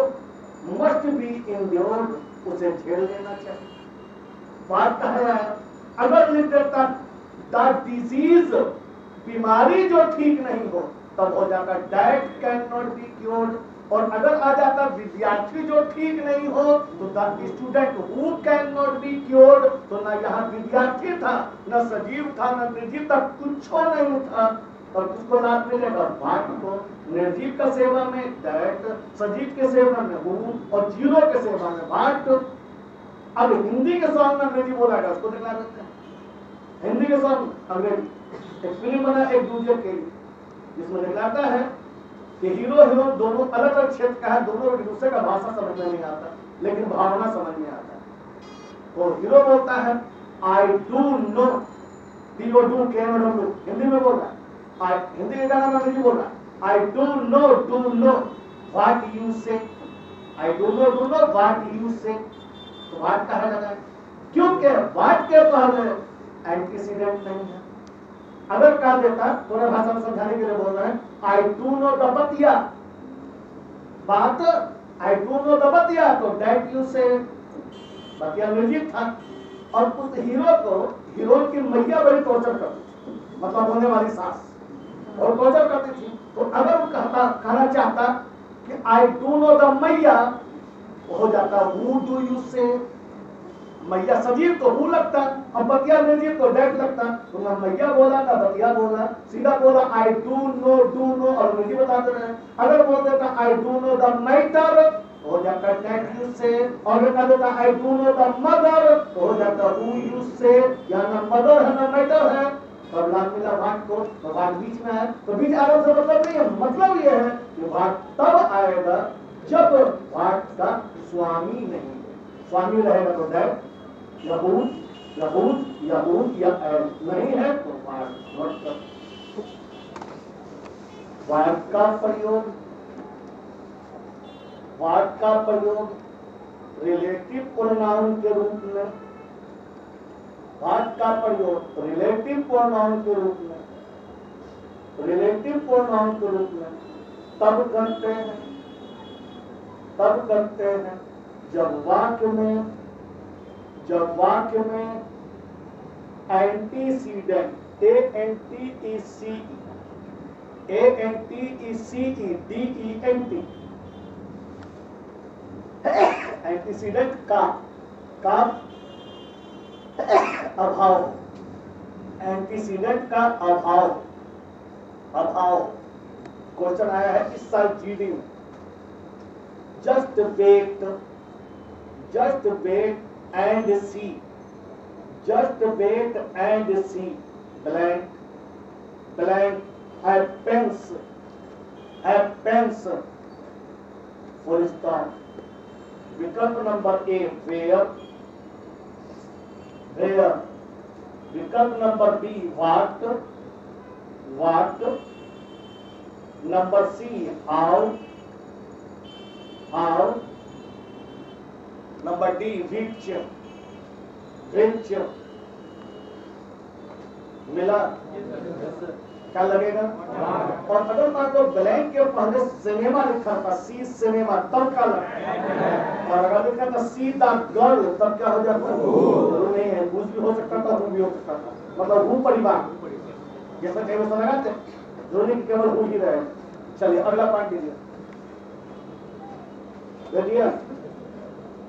मस्ट बी इंड्योर्ड, उसे झेल लेना चाहिए। बात कहा है अगर लिख देता द डिजीज, बीमारी जो ठीक नहीं हो, तब हो जाता that can not be cured. और अगर आ जाता विद्यार्थी जो ठीक नहीं हो, तो the student who can not be cured, तो ना यहाँ विद्यार्थी था, ना सजीव था, ना निर्जीव था, कुछ नहीं था। और उसको लाभ मिलेगा वाट को, निर्जीव का सेवा में दैट, सजीव के सेवा में हु, और जीरो के सेवा में वाट। अब हिंदी के सॉन्ग में अंग्रेजी बोला गया, उसको दिखला देते हैं हिंदी के सॉन्ग अंग्रेजी। एक फिल्म बना एक दूसरे के लिए, जिसमें दिखलाता है हीरो हीरोइन दोनों अलग अलग क्षेत्र का है, दोनों एक दूसरे का भाषा समझ में नहीं आता, लेकिन भावना समझ में आता है। और हीरो बोलता है I do know do do came do, Hindi में बोल रहा है, हिंदी में गाना अंग्रेजी बोल रहा है I do know what you say, I do know what you say. तो व्हाट कहा जाता है, क्योंकि व्हाट के पहले एंटीसीडेंट नहीं है। अगर कहा देता पूरा भाषा में समझाने के लिए बोल रहे हैं आई डू नो द बतिया, बात आई डू नो द बतिया, तो डैट यू से, बतिया म्यूजिक था। और उस हीरो को हीरोइन की मैया बड़ी टॉर्चर करती, मतलब होने वाली सास, और टॉर्चर करती थी। तो अगर वो कहना चाहता कि आई डू नो द मैया, हो जाता हु डू यू से, मैया सजीव तो हूं लगता, अब बतिया निर्जीव तो डैट लगता। तो ना मैया बोला ना बतिया बोला, सीधा बोला आई डू नो और निर्जीव बताते रहे। अगर बोल देता I do know the matter, हो जाता डैट यू से। और अगर बोलता I do know the mother, तो हो जाता हु यू से, या ना मदर है ना मैटर है। और लाभ मिला वाट को, तो वाट बीच में है, तो बीच आराम से मतलब नहीं है। मतलब ये है कि वाट तब आएगा जब वाट का स्वामी नहीं है। स्वामी रहेगा तो डैट यहूद यहूद यहूद या नहीं है, तो वाट का प्रयोग, वाट का प्रयोग रिलेटिव प्रोनाउन के रूप में, वाट का प्रयोग रिलेटिव प्रोनाउन के रूप में, रिलेटिव प्रोनाउन के रूप में तब करते हैं, तब करते हैं जब वाक्य में, जब वाक्य में एंटीसीडेंट, ANTECEDENT एंटीसीडेंट का अभाव, एंटीसीडेंट का अभाव। क्वेश्चन आया है इस साल जीडी में, just wait and see, just wait and see, blank blank happens, happens full stop। विकल्प नंबर ए वेयर, वेयर विकल्प number B what, number C how, number D which. मिला क्या लगेगा? और अगर मान लो ब्लैंक के पहले सिनेमा लिखा था सी सिनेमा तब क्या लग, और अगर लिखा था सी द गर्ल तब क्या हो जाता? नहीं है, कुछ भी हो सकता था, भी हो सकता था, मतलब वो परिवार जैसा कहीं में लगाते दोनों केवल हो ही रहे। चलिए अगला पॉइंट दीजिए,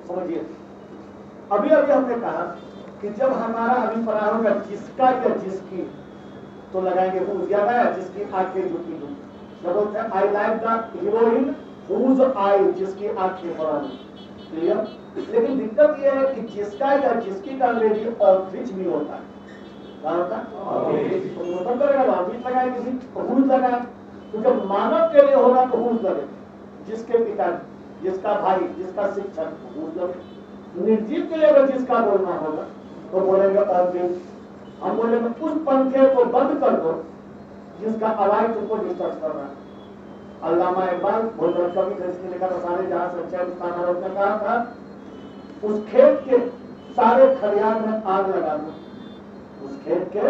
समझिए। अभी अभी हमने कहा कि जब हमारा अभिप्राय होगा जिसका या जिसकी तो लगाएंगे हुज, याद आया? जिसकी आंखें झुकी हुई, जब बोलते हैं I like the heroine whose eye, जिसकी आंखें बराबर, क्लियर? लेकिन दिक्कत यह है कि जिसका या जिसकी का अंग्रेजी ऑफिस भी होता है, क्या होता है? तो करेगा ऑफिस लगाए किसी हुज लगाए, तो जब मानव के लिए होगा तो हुज लगे, जिसके पिता जिसका भाई जिसका शिक्षक हुज लगे, निर्जीव के लिए अगर जिसका बोलना होगा तो बोलेंगे ऑफिस। हम बोलेंगे उस पंखे को बंद कर दो जिसका आवाज तुमको डिस्टर्ब कर रहा है। अल्लामा इकबाल बहुत बड़ा कवि जिसने लिखा था सारे जहां से अच्छा हिंदुस्तान, और उसने कहा था उस खेत के सारे खलियान में आग लगा दो, उस खेत के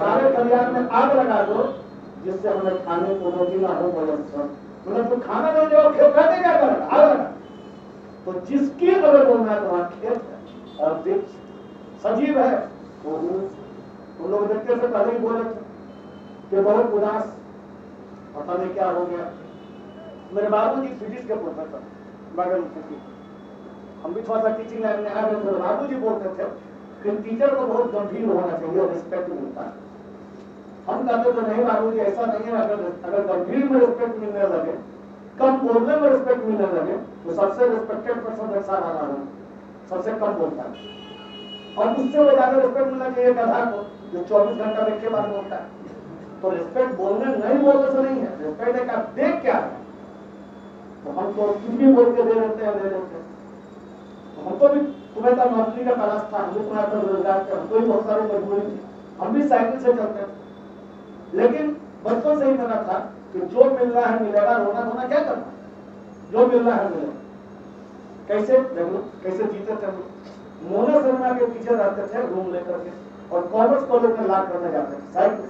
सारे खलियान में आग लगा दो जिससे हमें खाने को रोटी ना हो। मतलब तुम खाना नहीं दो खेत का नहीं जाएगा, आग लगा। तो जिसकी अगर बोलना है तो वहां खेत और वृक्ष सजीव है वो हम लोग देखते से पहले ही बोले कि बहुत उदास, पता नहीं क्या हो गया। मेरे बाबू जी फिजिक्स के प्रोफेसर मगर हम भी थोड़ा सा टीचिंग लाइन में आए थे, मेरे बाबू जी बोलते थे कि टीचर को बहुत गंभीर होना चाहिए, रिस्पेक्ट मिलता है। हम कहते तो नहीं बाबू जी ऐसा नहीं है, अगर गंभीर में रिस्पेक्ट मिलने लगे, कम बोलने में रिस्पेक्ट मिलने लगे तो सबसे रिस्पेक्टेड पर्सन ऐसा वाला हो सबसे कम बोलता है, और उससे वो ज्यादा रिस्पेक्ट मिलना चाहिए गधा को जो 24 घंटा देख के बात बोलता है। तो रिस्पेक्ट बोलने नहीं बोलने से नहीं है, रिस्पेक्ट है आप देख क्या है। तो हम तो कुछ भी बोल के दे देते हैं। तो हमको भी तुम्हें तो नौकरी का तलाश था, हमको तुम्हारा तो रोजगार था, हमको भी बहुत सारी मजबूरी थी, हम भी साइकिल से चलते थे। लेकिन बचपन से ही मना था कि जो मिलना है मिलेगा, रोना धोना क्या करना, जो मिलना है मिलेगा। कैसे जीते थे हम? मोना शर्मा के पीछे रहते थे रूम लेकर के, और कॉमर्स कॉलेज में लाख करने जाते थे साइकिल से।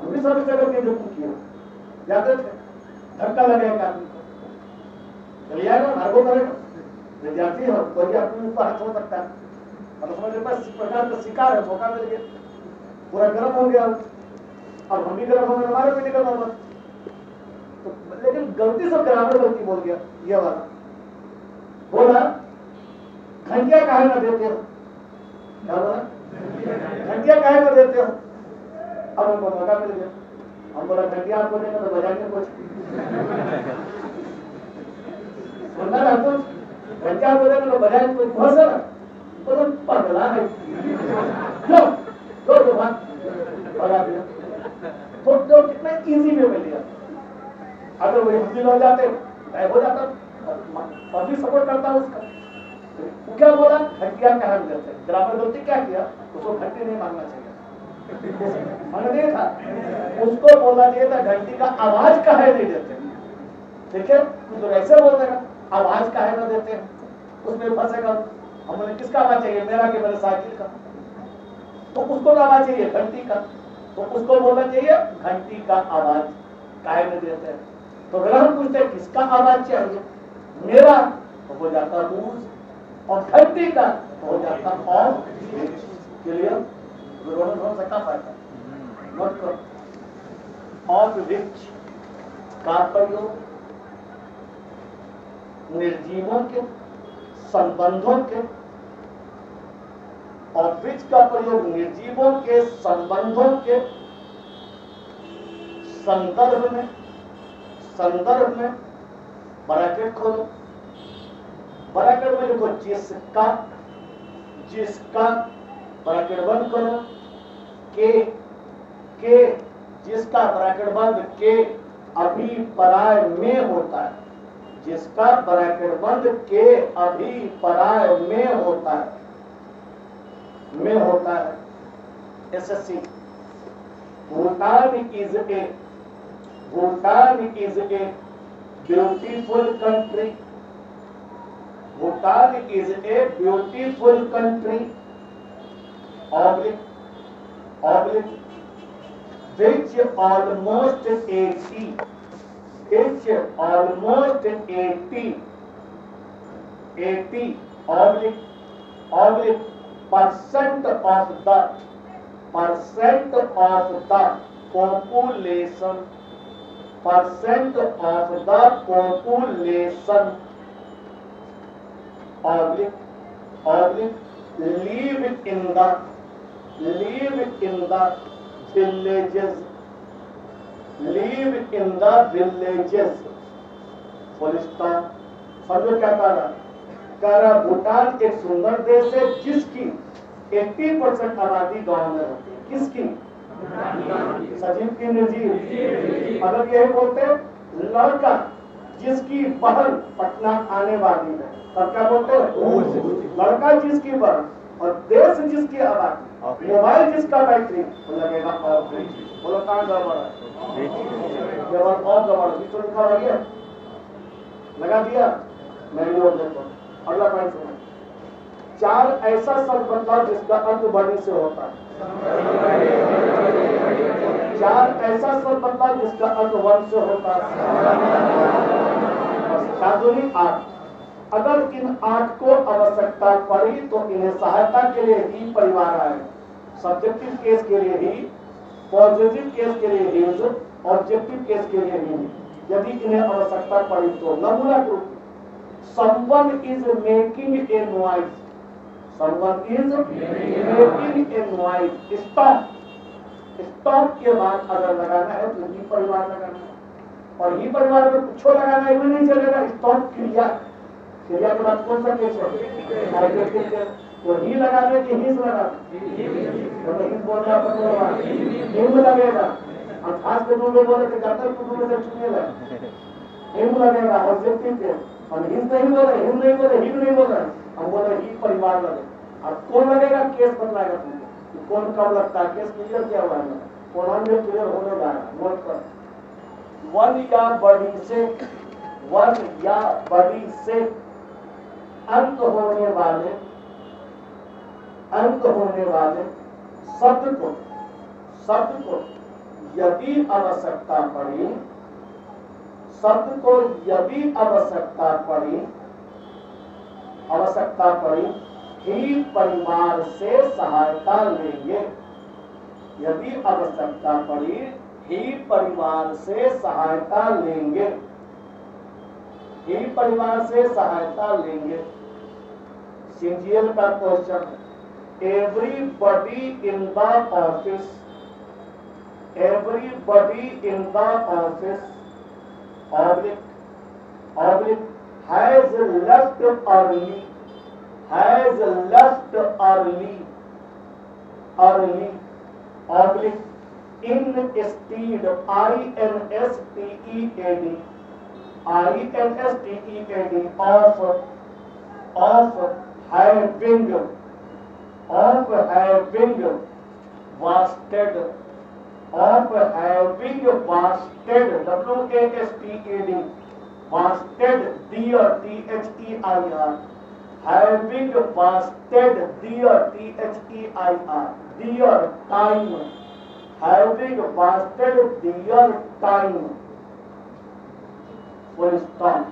हम भी सर्विस करके जो कुछ किया जाते थे, धक्का लगेगा आदमी को, चलिए आएगा भागो करेगा, विद्यार्थी हो कोई आदमी ऊपर हाथ हो सकता है, मतलब समझ लेते इस प्रकार का शिकार है। धोखा मिल गया, पूरा गर्म हो गया, अब हम भी गर्म होंगे, हमारे भी निकल होगा। तो लेकिन गलती से ग्रामीण गलती बोल गया, ये वाला बोला घंटिया काहे ना देते हो, क्या बोला? घंटिया काहे ना देते हो। अब हमको मौका मिल गया, हम बोला घंटिया आपको देंगे तो बजाएंगे कुछ, सुनना रहा कुछ, घंटिया आपको देंगे तो बजाएंगे कुछ, बहुत सारा तो तुम पगला है, दो बजा दिया तो दो, कितना इजी वे में लिया। अगर वही हसील हो जाते हो जाता, पब्लिक सपोर्ट करता उसका। वो क्या बोला? घटिया कहा देते हैं। ग्रामर गलती क्या किया? उसको घंटी नहीं मांगना चाहिए, मांगना था उसको बोलना चाहिए था घंटी का आवाज काहे नहीं देते, ठीक है? तो ऐसे बोल देगा आवाज काहे ना देते, उसमें फंसेगा। हमने किसका आवाज चाहिए? मेरा के मेरे साकिल का। तो उसको आवाज चाहिए घंटी का, तो उसको बोलना चाहिए घंटी का आवाज काहे नहीं देते। तो अगर हम पूछते किसका आवाज चाहिए, मेरा, तो हो जाता रूज, और घंटी का हो जाता और क्लियर। रोडन हो सकता फायदा नोट करो। और वृक्ष का प्रयोग निर्जीवों के संबंधों के, और वृक्ष का प्रयोग निर्जीवों के संबंधों के संदर्भ में ब्रैकेट खोलो, ब्रैकेट में लिखो जिसका ब्रैकेट बंद करो के जिसका ब्रैकेट बंद के अभिप्राय में होता है, जिसका ब्रैकेट बंद के अभिप्राय में होता है SSC, Bhutan is a beautiful country. Bhutan is a beautiful country. Which almost 80% of the population live in the villages, समझो क्या कह रहा भूटान एक सुंदर देश है जिसकी 80% आबादी गांव में होती है। किसकी? सचिन केंद्र जी अगर यही बोलते लड़का जिसकी बहन पटना आने वाली है तब क्या बोलते हैं? लड़का जिसकी बहन, और देश जिसकी आबादी, मोबाइल जिसका बैटरी, वो लगेगा और बोलो कहाँ गड़बड़ है? जब और गड़बड़ बीचों लिखा रह गया, लगा दिया मैंने और देखो। अगला पॉइंट सुनो, 4 ऐसा शब्द बताओ जिसका अर्थ बड़ी से होता है। 4 ऐसा शब्द बताओ जिसका अर्थ वन से होता है। 8 अगर इन 8 को आवश्यकता पड़ी तो इन्हें सहायता के लिए ही परिवार आए। सब्जेक्टिव केस के लिए ही, पॉजिटिव केस के लिए ही, ऑब्जेक्टिव केस के लिए ही, यदि इन्हें आवश्यकता पड़ी तो। नमूना के रूप someone is making a noise, stop के बाद अगर लगाना है तो ही परिवार लगाना है, और ही परिवार में कुछ लगाना है नहीं चलेगा। स्टॉप क्रिया, क्रिया के बाद कौन सा केस है? तो ही लगाने के हिज बोलना हिम लगेगा, और खास के रूप में बोले तो करता है हिम लगेगा, ऑब्जेक्टिव के हम हिज नहीं बोले, हिम नहीं बोले, हम बोले ही परिवार लगे। और कौन लगेगा? केस बदलाएगा तुमको, कौन कब लगता है, केस क्लियर क्या हुआ है, कौन हम जब क्लियर होने जाएगा। नोट कर, वन या बड़ी से अंत होने वाले शब्द को यदि आवश्यकता पड़ी ही परिवार से सहायता लेंगे, सीजीएल का question, everybody in the office has left early instead having wasted their time full stop।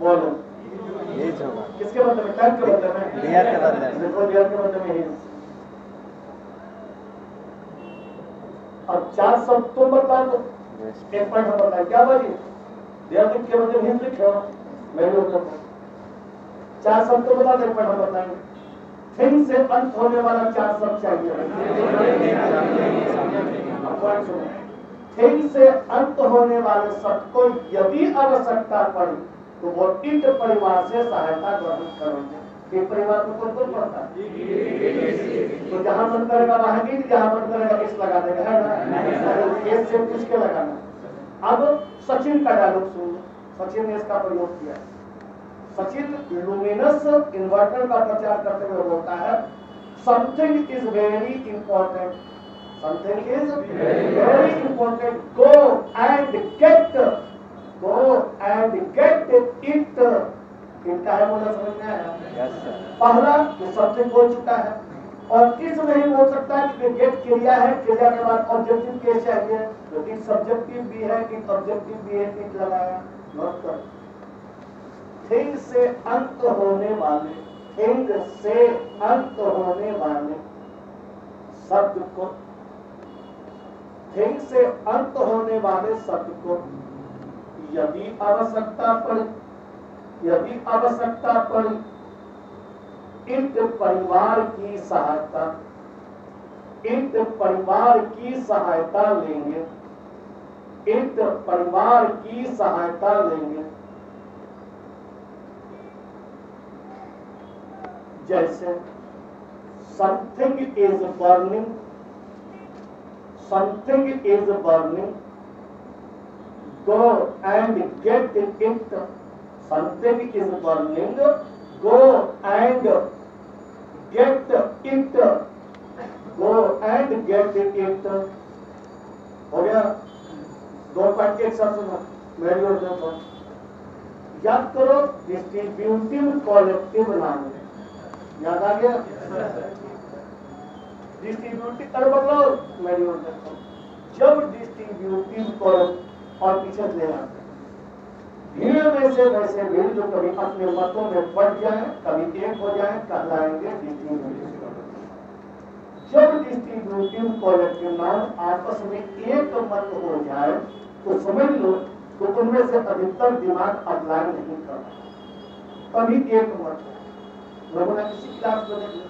बोलो किसके मतलब है? टाइम के मतलब है, डियर के मतलब है, बिल्कुल डियर के मतलब है। अब 4 शब्द तुम बता दो, एक पॉइंट हम बताए क्या भाई डियर के मतलब हिंद लिखो, मैं लोग का 4 शब्द तो बता दो, एक पॉइंट हम बताएंगे। थिंग से अंत होने वाला 4 शब्द चाहिए। थिंग से अंत होने वाले शब्द को यदि आवश्यकता पड़ी तो वो टिट परिवार से सहायता ग्रहण करेंगे। परिवार को कौन पड़ता है? तो जहाँ मन करेगा वहां गिट, जहाँ मन करेगा इस लगा देगा, है से पूछ के लगाना। अब सचिन का डायलॉग सुन, सचिन ने इसका प्रयोग किया। सचिन लुमिनस इन्वर्टर का प्रचार करते हुए बोलता है, something is very important, Something is very important. Go and get it. इनका है बोला समझ में आया? पहला तो सब्जेक्ट हो चुका है और इस नहीं बोल सकता कि गेट क्रिया है, क्रिया के बाद ऑब्जेक्टिव केस चाहिए तो इस सब्जेक्टिव भी है कि ऑब्जेक्टिव भी है कि लगाया नोट कर। थिंग से अंत होने वाले, थिंग से अंत होने वाले शब्द को, थिंग से अंत होने वाले शब्द को यदि आवश्यकता पड़े इंट परिवार की सहायता लेंगे। जैसे something is burning. Go and get it. Something is burning. Go and get it. हो गया? 2 पॉइंट एक साथ सुना मेरी ओर से तो याद करो डिस्ट्रीब्यूटिव कॉलेक्टिव लैंग्वेज याद आ गया? डिस्ट्रीब्यूटिव कर बोलो मेरी ओर से जब डिस्ट्रीब्यूटिव कॉलेक्टिव और पीछे ले आते धीरे वैसे वैसे मेरे जो कभी अपने मतों में बढ़ जाए कभी एक हो जाए कहलाएंगे डिस्ट्रीब्यूटिव। जब डिस्ट्रीब्यूटिव कॉलेक्टिव नाम आपस में एक मत हो जाए तो समझ लो तो उनमें से अधिकतर दिमाग अप्लाई नहीं कर तभी एक मत लोगों ने किसी क्लास को देख लिया।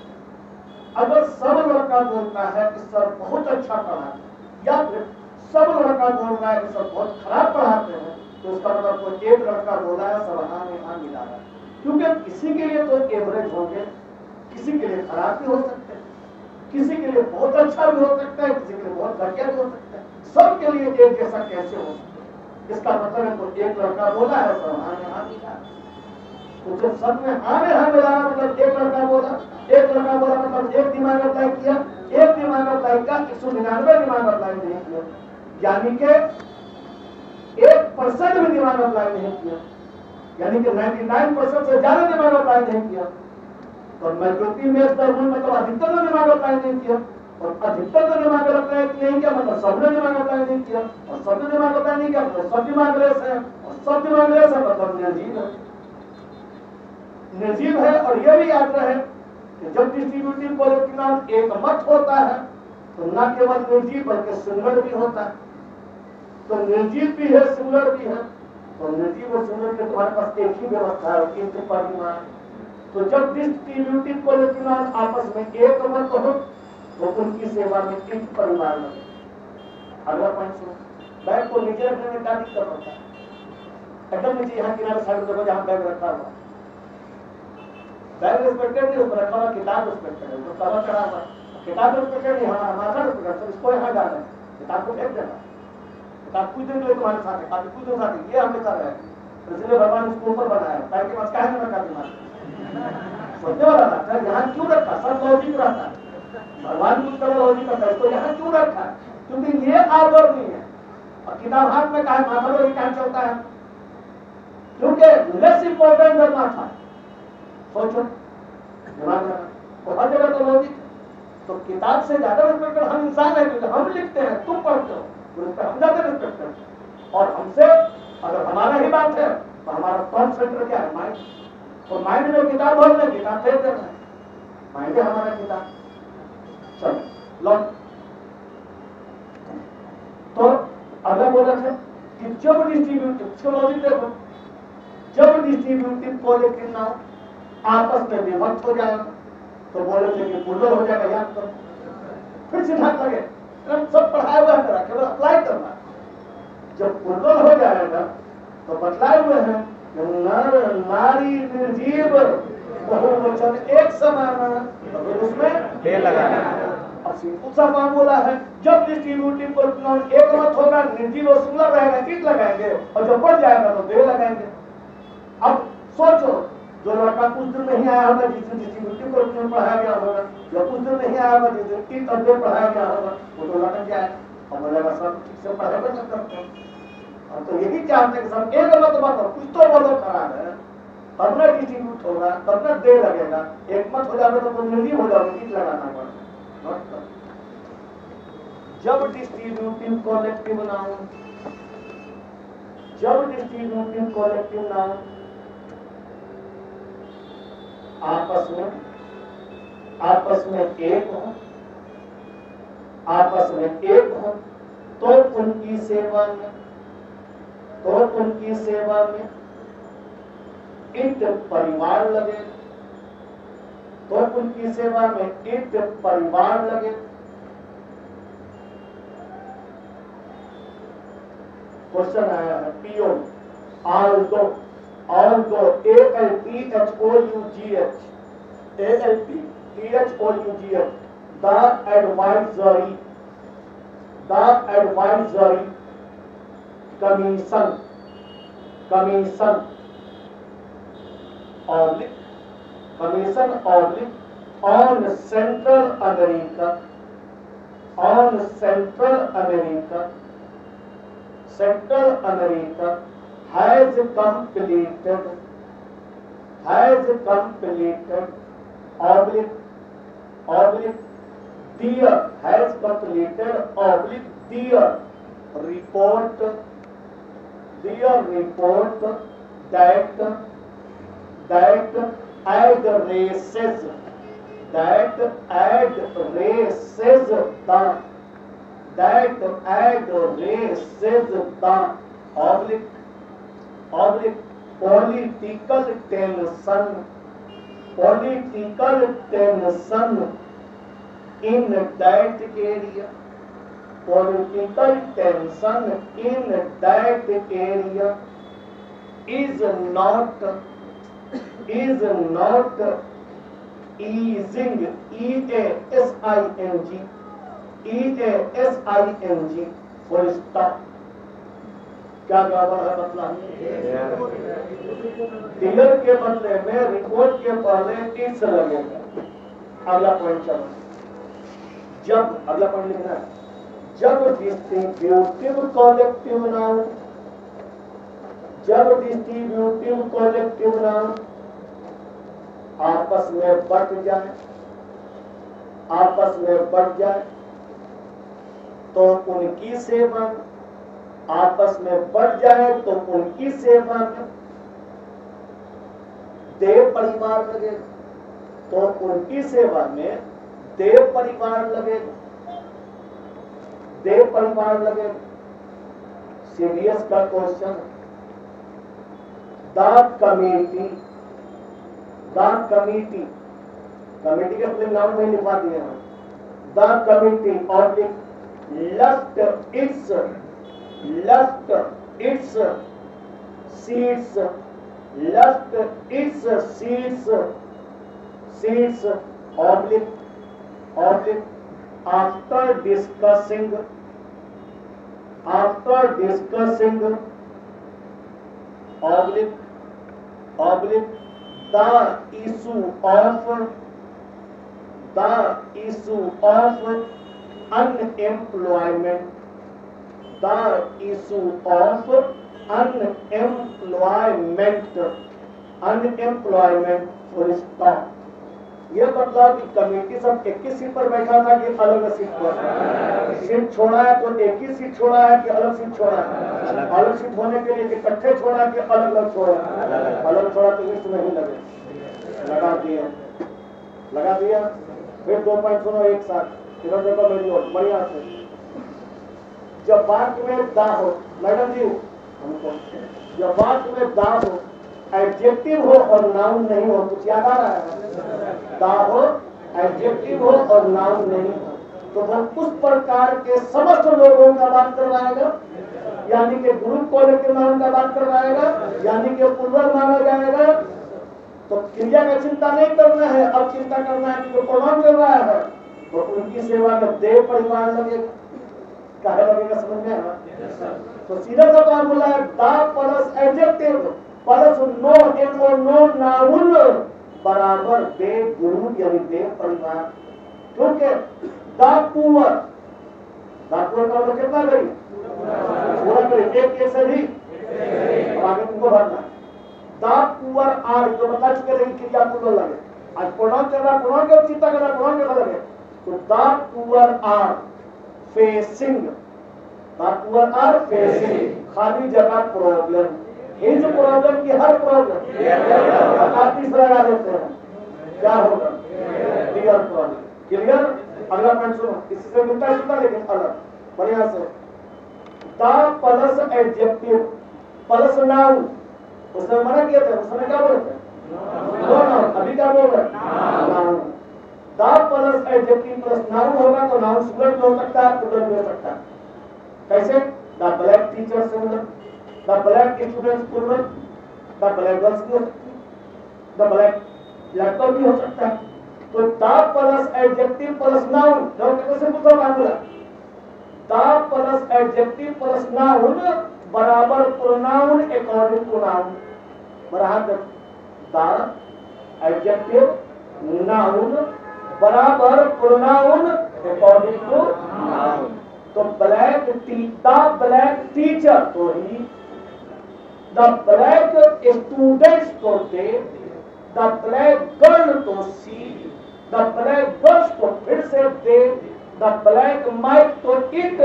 अगर सब लड़का बोलता है कि सर बहुत अच्छा पढ़ाते हैं या फिर सब लड़का बोल रहा है कि सर बहुत खराब पढ़ाते हैं तो उसका मतलब कोई एक लड़का बोला है सब हाँ में हाँ मिला रहा है क्योंकि किसी के लिए तो एवरेज होंगे, किसी के लिए खराब भी हो सकते हैं, किसी के लिए बहुत अच्छा भी हो सकता है, किसी के लिए बहुत घटिया भी हो सकता है, सबके लिए एक जैसा कैसे हो सकता है? इसका मतलब है कोई एक लड़का बोला है सब हाँ में हाँ मिला तो जब सब में हाँ में हाँ मिला मतलब एक लड़का बोला मतलब एक दिमाग अप्लाई किया, एक दिमाग अप्लाई का 199 दिमाग अप्लाई नहीं किया, यानी कि 1% में दिमाग अप्लाई नहीं किया, यानी कि 99% से ज्यादा दिमाग अप्लाई नहीं किया। और मेजोरिटी में मतलब अधिकतर ने दिमाग अप्लाई नहीं किया और अधिकतर ने दिमाग अप्लाई नहीं किया मतलब सबने दिमाग अप्लाई नहीं किया और सबने दिमाग अप्लाई नहीं किया मतलब सब दिमाग रेस है और सब दिमाग रेस है मतलब निर्जीव है। और यह भी याद रहे कि जब डिस्ट्रीब्यूटिव कॉलेक्टिव नाउन एक मत होता है तो न केवल निर्जीव बल्कि सिंगुलर भी होता है, तो निर्जीव भी है सिंगुलर भी है और निर्जीव और सिंगुलर के तुम्हारे पास एक ही व्यवस्था है कि इसके परिमाण। तो जब डिस्ट्रीब्यूटिव कॉलेक्टिव नाउन आपस में एक मत हो तो उनकी सेवा में एक परिमाण लगे। अगला पॉइंट सुनो, बैग को नीचे रखने में क्या दिक्कत होता है? एकदम नीचे यहाँ किनारे साइड देखो जहाँ बैग रखा हुआ, बैग रिस्पेक्टेड नहीं ऊपर रखा हुआ, किताब रिस्पेक्टेड है तवा चढ़ा हुआ, किताब रिस्पेक्टेड नहीं हमारा माथा रिस्पेक्टेड तो इसको यहाँ डालना है, किताब को फेंक देना, किताब कुछ दिन के लिए तुम्हारे साथ है, किताब कुछ दिन साथ है, ये हमेशा रहेगा। इसलिए भगवान उसको ऊपर बनाया ताकि बस क्या है रखा दिमाग सोचने वाला रखा है, यहाँ क्यों रखा? सब लॉजिक रहता है, भगवान कुछ तरह लॉजिक रखता है, इसको यहाँ क्यों रखा है? क्योंकि ये आदर नहीं है और किताब हाथ में कहा माथा पर कहा चलता है क्योंकि लेस इंपॉर्टेंट है माथा। सोचो दिमाग तो हर जगह तो लॉजिक, तो किताब से ज्यादा रिस्पेक्ट हम इंसान है क्योंकि हम लिखते हैं, तुम पढ़ते हो तो उस पर हम ज्यादा रिस्पेक्ट करते और हमसे अगर हमारा ही बात है तो हमारा कौन सेंटर क्या है? माइंड। तो माइंड में किताब बोलना किताब फेंक देना है, माइंड है हमारा किताब। चलो लो तो अगला बोला था कि जब डिस्ट्रीब्यूटिव कॉलेक्टिव नाउन आपस में विभक्त हो जाएगा तो बोलेंगे कि पुलर हो जाएगा। याद करो फिर सीधा करें सब पढ़ाया हुआ है केवल अप्लाई करना। जब पुलर हो जाएगा तो बतलाए हुए हैं कि नर नारी निर्जीव बहुवचन एक समान तो फिर उसमें ले लगाना है। अब सिंपल सा काम बोला है जब डिस्ट्रीब्यूटिव कॉलेक्टिव एक मत होगा निर्जीव और सिंगुलर रहेगा किट लगाएंगे और जब बढ़ जाएगा तो दे लगाएंगे। अब सोचो जो लड़का कुछ दिन में ही आया होगा जिसने जिस मृत्यु को पढ़ाया गया होगा या कुछ दिन में ही आया होगा जिस किस अड्डे पढ़ाया गया होगा वो तो लड़का क्या है हमारे सब ठीक से पढ़ा भी सकते हैं। हम तो यही चाहते हैं कि एक गलत बात हो कुछ तो गलत खराब है अपना डिस्ट्रीब्यूट होगा तब तक देर लगेगा एक मत हो जाएगा तो जल्दी हो जाएगा टिक लगाना पड़ेगा। जब डिस्ट्रीब्यूटिव कॉलेक्टिव नाउन आपस में एक हो तो उनकी सेवा में एक परिवार लगे क्वेश्चन आया है पीओन ऑल दो ALPTHOUGH the advisory commission on Central America has completed their report that addresses the political tension in that area. Political tension in that area is not easing. EASING full stop. क्या गड़बड़ है मतलब dealer के बदले में report के पहले इस लगेगा। अगला पॉइंट चलो अगला पॉइंट लिखना है जब डिस्ट्रीब्यूटिव कॉलेक्टिव नाउन आपस में बढ़ जाए तो उनकी सेवा में दे परिवार लगेगा। सीरियस का क्वेश्चन द कमिटी के अपने नाम में लिखवा दिए हैं द कमिटी और left its seats after discussing the issue of unemployment full stop। ये मतलब कि कमेटी सब एक ही सीट पर बैठा था कि अलग सीट पर सीट छोड़ा है कि अलग सीट छोड़ा है अलग सीट होने के लिए इकट्ठे छोड़ा कि अलग छोड़ा तो लिस्ट में ही लगा दिया। फिर 2 पॉइंट सुनो एक साथ फिर देखो मेरी ओर बढ़िया से जब बात में दा हो एडजेक्टिव हो और नाउन नहीं हो कुछ याद आ रहा है तो हम उस प्रकार के समस्त लोगों का बात करवाएगा यानी कि ग्रुप कॉलेक्टिव नाउन का बात करवाएगा यानी कि प्लुरल माना जाएगा। तो क्रिया का चिंता नहीं करना है अब चिंता करना है कि जो प्रोनाउन कर रहा है तो उनकी सेवा में दे परिवार लगेगा कहा लगेगा समझ में। तो सीधा सा काम बोला है दा प्लस एडजेक्टिव परस नो एको नो नाउल बराबर बे गुरु यानी बे परिवार, क्योंकि दापुवर का मतलब कितना करिए पूरा करिए एक ऐसे ही आगे तुमको भरना दापुवर आर जो बता चुके थे क्रिया को लगे आज पुनः करना पुनः के चिंता करना पुनः के लगे तो the poor are facing the poor are facing खाली जगह प्रॉब्लम इस प्रॉब्लम की हर प्रॉब्लम आप तीसरा लगा देते हैं क्या होगा क्लियर प्रॉब्लम क्लियर अगला पॉइंट सुनो इससे मिलता जुलता लेकिन अलग बढ़िया से दा प्लस एडजेक्टिव प्लस नाउन उसने मना किया था उसने क्या बोला था नाउन अभी क्या बोल रहा है नाउन दा प्लस एडजेक्टिव प्लस नाउन होगा तो नाउन सुलभ हो सकता है सुलभ हो सकता है कैसे द ब्लैक टीचर से The black students स्कूल में the black girls भी हो सकती है the black लड़कों भी हो सकता है तो the plus adjective plus noun जो कैसे पूछा मामला the plus adjective plus noun बराबर pronoun according to noun बराबर the adjective noun बराबर pronoun according to noun तो black teacher तो ही The black students को दे, the black girl को see, the black girls को फिर से दे, the black mic को it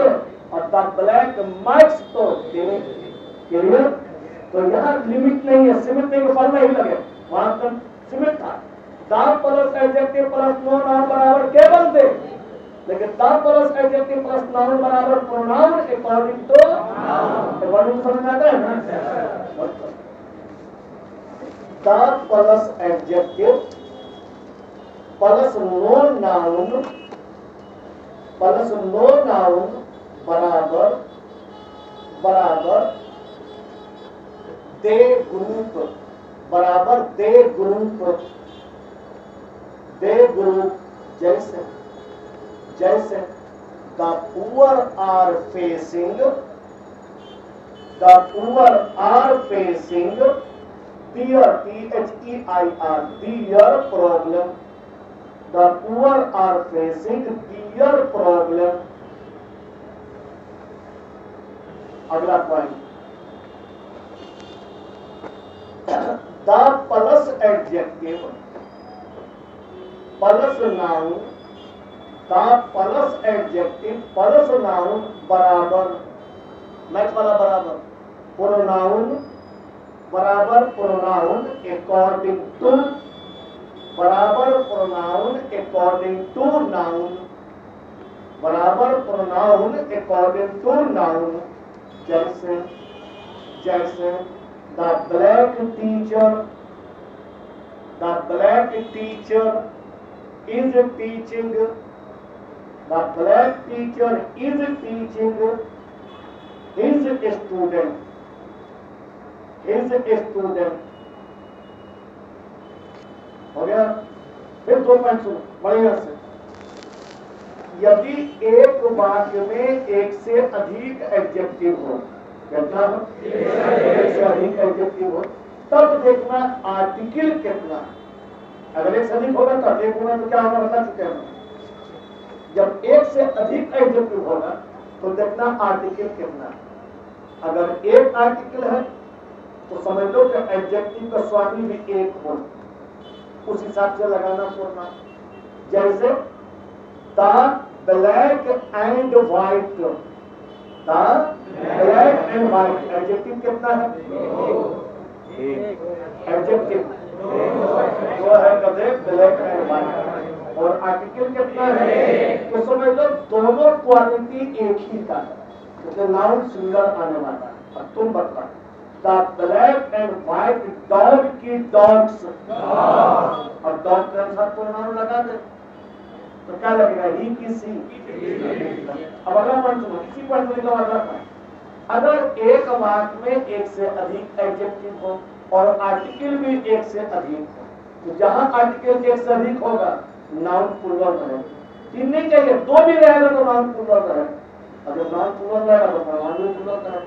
और the black mics को दे, क्लियर? तो यहाँ लिमिट नहीं है, सीमित नहीं है, फॉर्म नहीं लगे, वहाँ तक सीमित था। दार प्लस एडजेक्टिव प्लस प्रोनाउन बराबर केवल दे, लेकिन दार प्लस एडजेक्टिव प्लस प्रोनाउन बराबर प्रोनाउन अकॉर्डिंग टू अकॉर्डिंग समझ आता है ना? The plus adjective plus no noun बराबर बराबर दे ग्रुप जैसे the poor are facing The poor are facing their problem. The poor are facing their problem. अगला point. The plus adjective, plus noun, the plus adjective, plus noun बराबर match वाला बराबर pronoun बराबर pronoun according to बराबर pronoun according to noun जैसे the black teacher is teaching his student हो गया फिर दो पॉइंट सुनो बढ़िया से यदि एक वाक्य में एक से अधिक एडजेक्टिव हो कितना हो एक से अधिक एडजेक्टिव हो तब देखना आर्टिकल कितना अगर एक से अधिक होगा तब देखना तो क्या होगा बता चुके हैं जब एक से अधिक एडजेक्टिव होगा तो देखना आर्टिकल कितना अगर एक आर्टिकल है तो समझ लो कि एडजेक्टिव का स्वामी भी एक हो उस हिसाब से लगाना पड़ना जैसे the black and white adjective कितना है एडजेक्टिव जो है ब्लैक एंड व्हाइट और आर्टिकल कितना है तो समझ लो दोनों क्वालिटी एक ही का है नाउन सिंगल आने वाला है और तुम बता the black and white dog की डॉग्स और डॉग के साथ नाउन लगा दे तो क्या लगेगा ही की सी अब अगला पॉइंट सुनो इसी पॉइंट में लिखा हुआ है अगर एक वाक्य में एक से अधिक एडजेक्टिव हो और आर्टिकल भी एक से अधिक हो तो जहां आर्टिकल एक से अधिक होगा नाउन प्लूरल रहेगा तीन नहीं चाहिए दो भी रहेगा तो नाउन प्लूरल रहेगा अगर नाउन प्लूरल रहेगा तो प्रोनाउन प्लूरल रहेगा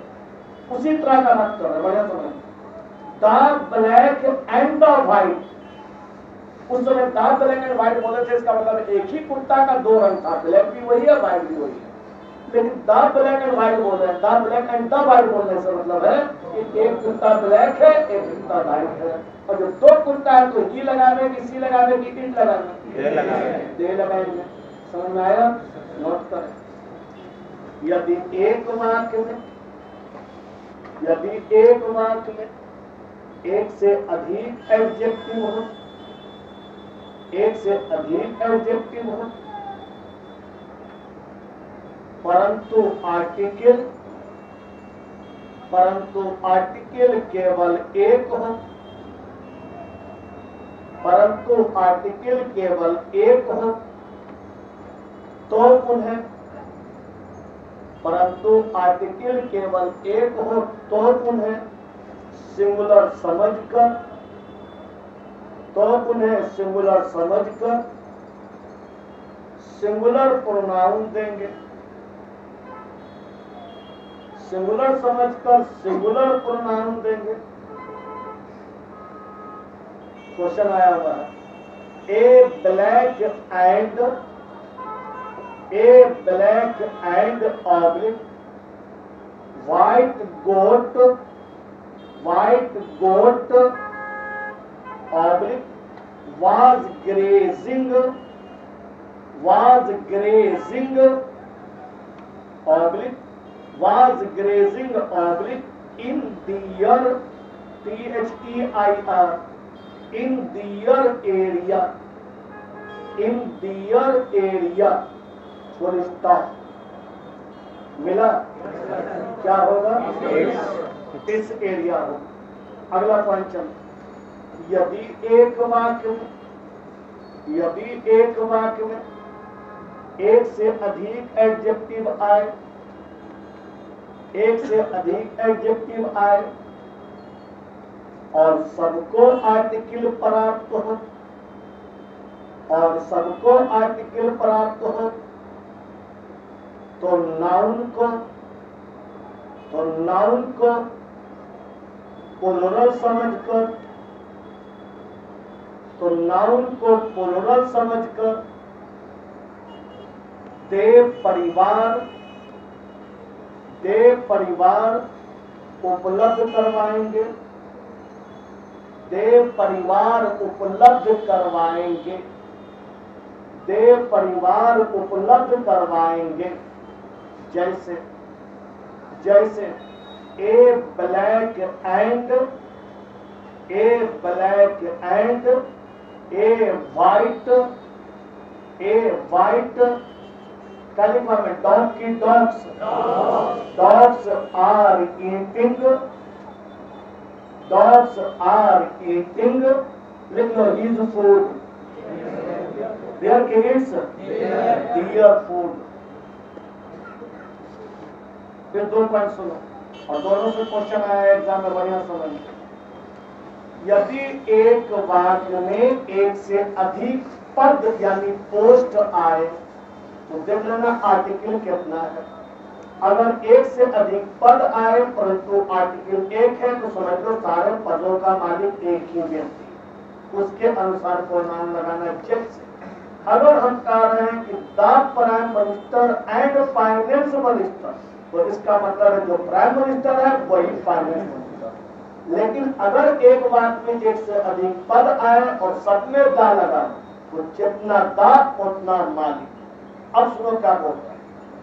उसी तरह का बात कर रहे हैं बढ़िया समझ dark black and the white. उस समय डार्क ब्लैक एंड व्हाइट बोलते थे, इसका मतलब एक ही कुर्ता का दो रंग था, ब्लैक भी वही है व्हाइट भी वही है। लेकिन डार्क ब्लैक एंड व्हाइट बोल रहे हैं, dark black and the white बोलने से मतलब है कि एक कुर्ता ब्लैक है एक कुर्ता व्हाइट है, और जो दो कुर्ता है तो ही लगावे कि सी लगावे कि इंट लगावे, ये लगावे दे लगाएंगे। समझ में आया? नोट करें, यदि एक वाक्य में एक से अधिक एडजेक्टिव हो परंतु आर्टिकल केवल एक हो तो उन्हें सिंगुलर समझकर सिंगुलर प्रोनाउन देंगे, क्वेश्चन आया हुआ है a black a black and oblique, white goat oblique was grazing oblique in deer in deer area full stop मिला क्या होगा? इस एरिया हो। अगला पॉइंट चलो, यदि एक वाक्य में एक से अधिक एडजेक्टिव आए और सबको आर्टिकल प्राप्त हो तो नाउन को प्लुरल समझकर दे परिवार उपलब्ध करवाएंगे। जैसे a black and a white कलिमा में डॉग की डॉग्स आर ईटिंग लिख लो his food their kids dear food. फिर दो पॉइंट सुनो और दोनों से क्वेश्चन आया एग्जाम में, बढ़िया समझिए। यदि एक वाक्य में एक से अधिक पद यानी पोस्ट आए तो देख लेना आर्टिकल कितना है। अगर एक से अधिक पद आए परंतु आर्टिकल एक है तो समझ लो सारे पदों का मालिक एक ही व्यक्ति, उसके अनुसार प्रोनाउन लगाना। जैसे अगर हम कह रहे हैं कि the prime minister and finance minister, तो इसका मतलब है जो प्राइम मिनिस्टर है वही फाइनेंस मिनिस्टर। लेकिन अगर एक वाक्य में एक से अधिक पद आए और सब में दा लगा तो जितना दा उतना मालिक। अब सुनो क्या बोलता है,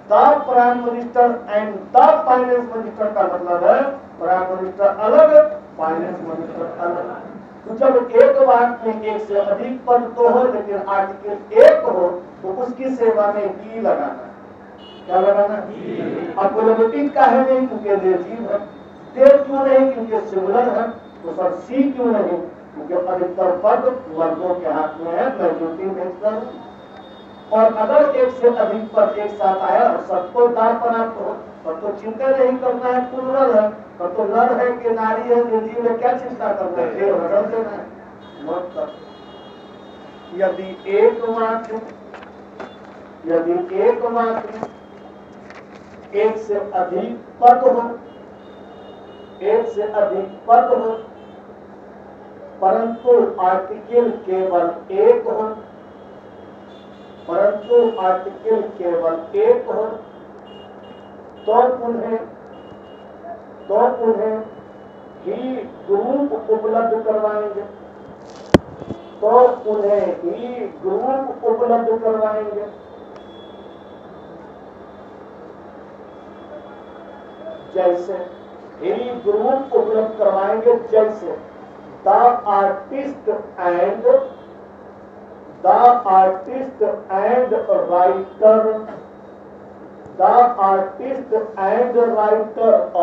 the prime minister and the finance minister का मतलब है प्राइम मिनिस्टर अलग फाइनेंस मिनिस्टर अलग। तो जब एक वाक्य में एक से अधिक पद तो हो लेकिन आर्टिकल एक हो तो उसकी सेवा में दी लगाना। क्या लगाना? आपको रिलेटिव का है नहीं क्योंकि रिलेटिव है, देव क्यों नहीं क्योंकि सिमिलर है, तो सर सी क्यों नहीं क्योंकि अधिकतर पद वर्गों के हाथ में है, मेजोरिटी भेजता हूं। और अगर एक से अधिक पद एक साथ आया और सबको दार प्राप्त हो पर तो चिंता नहीं करना है, पुलरल है पर तो नर है कि नारी है, रिलेटिव में क्या चिंता करना है, देव बदल देना है। नोट कर, यदि एक वाक्य एक से अधिक पद हो परंतु आर्टिकल केवल एक हो तो उन्हें ही ग्रुप उपलब्ध करवाएंगे जैसे the artist and writer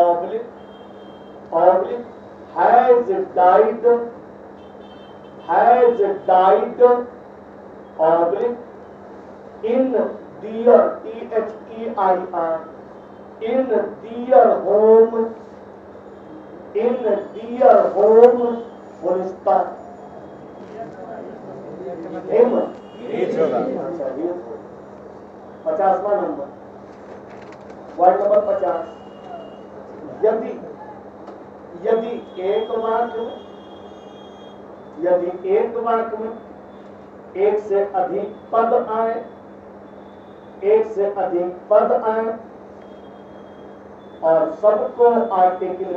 oblique has died oblique in their in their home ward number 50। यदि एक वाक्य में एक से अधिक पद आए और सबको आर्टिकल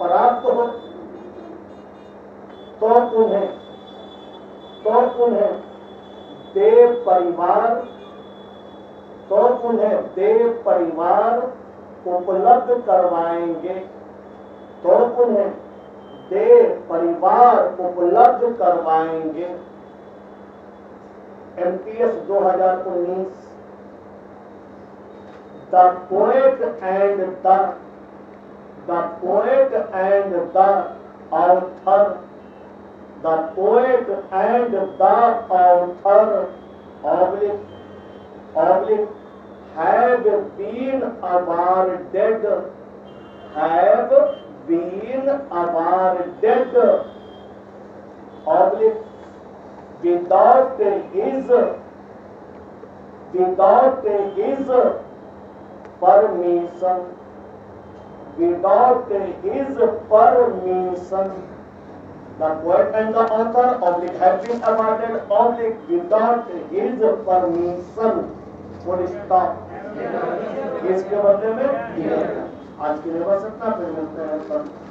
प्राप्त हो तो उन्हें देव परिवार उपलब्ध करवाएंगे। MPS 2019 The poet and the author have been awarded without his permission. The poet and the author have been awarded without his permission. Full stop. इसके बदले में आज के लिए बस इतना।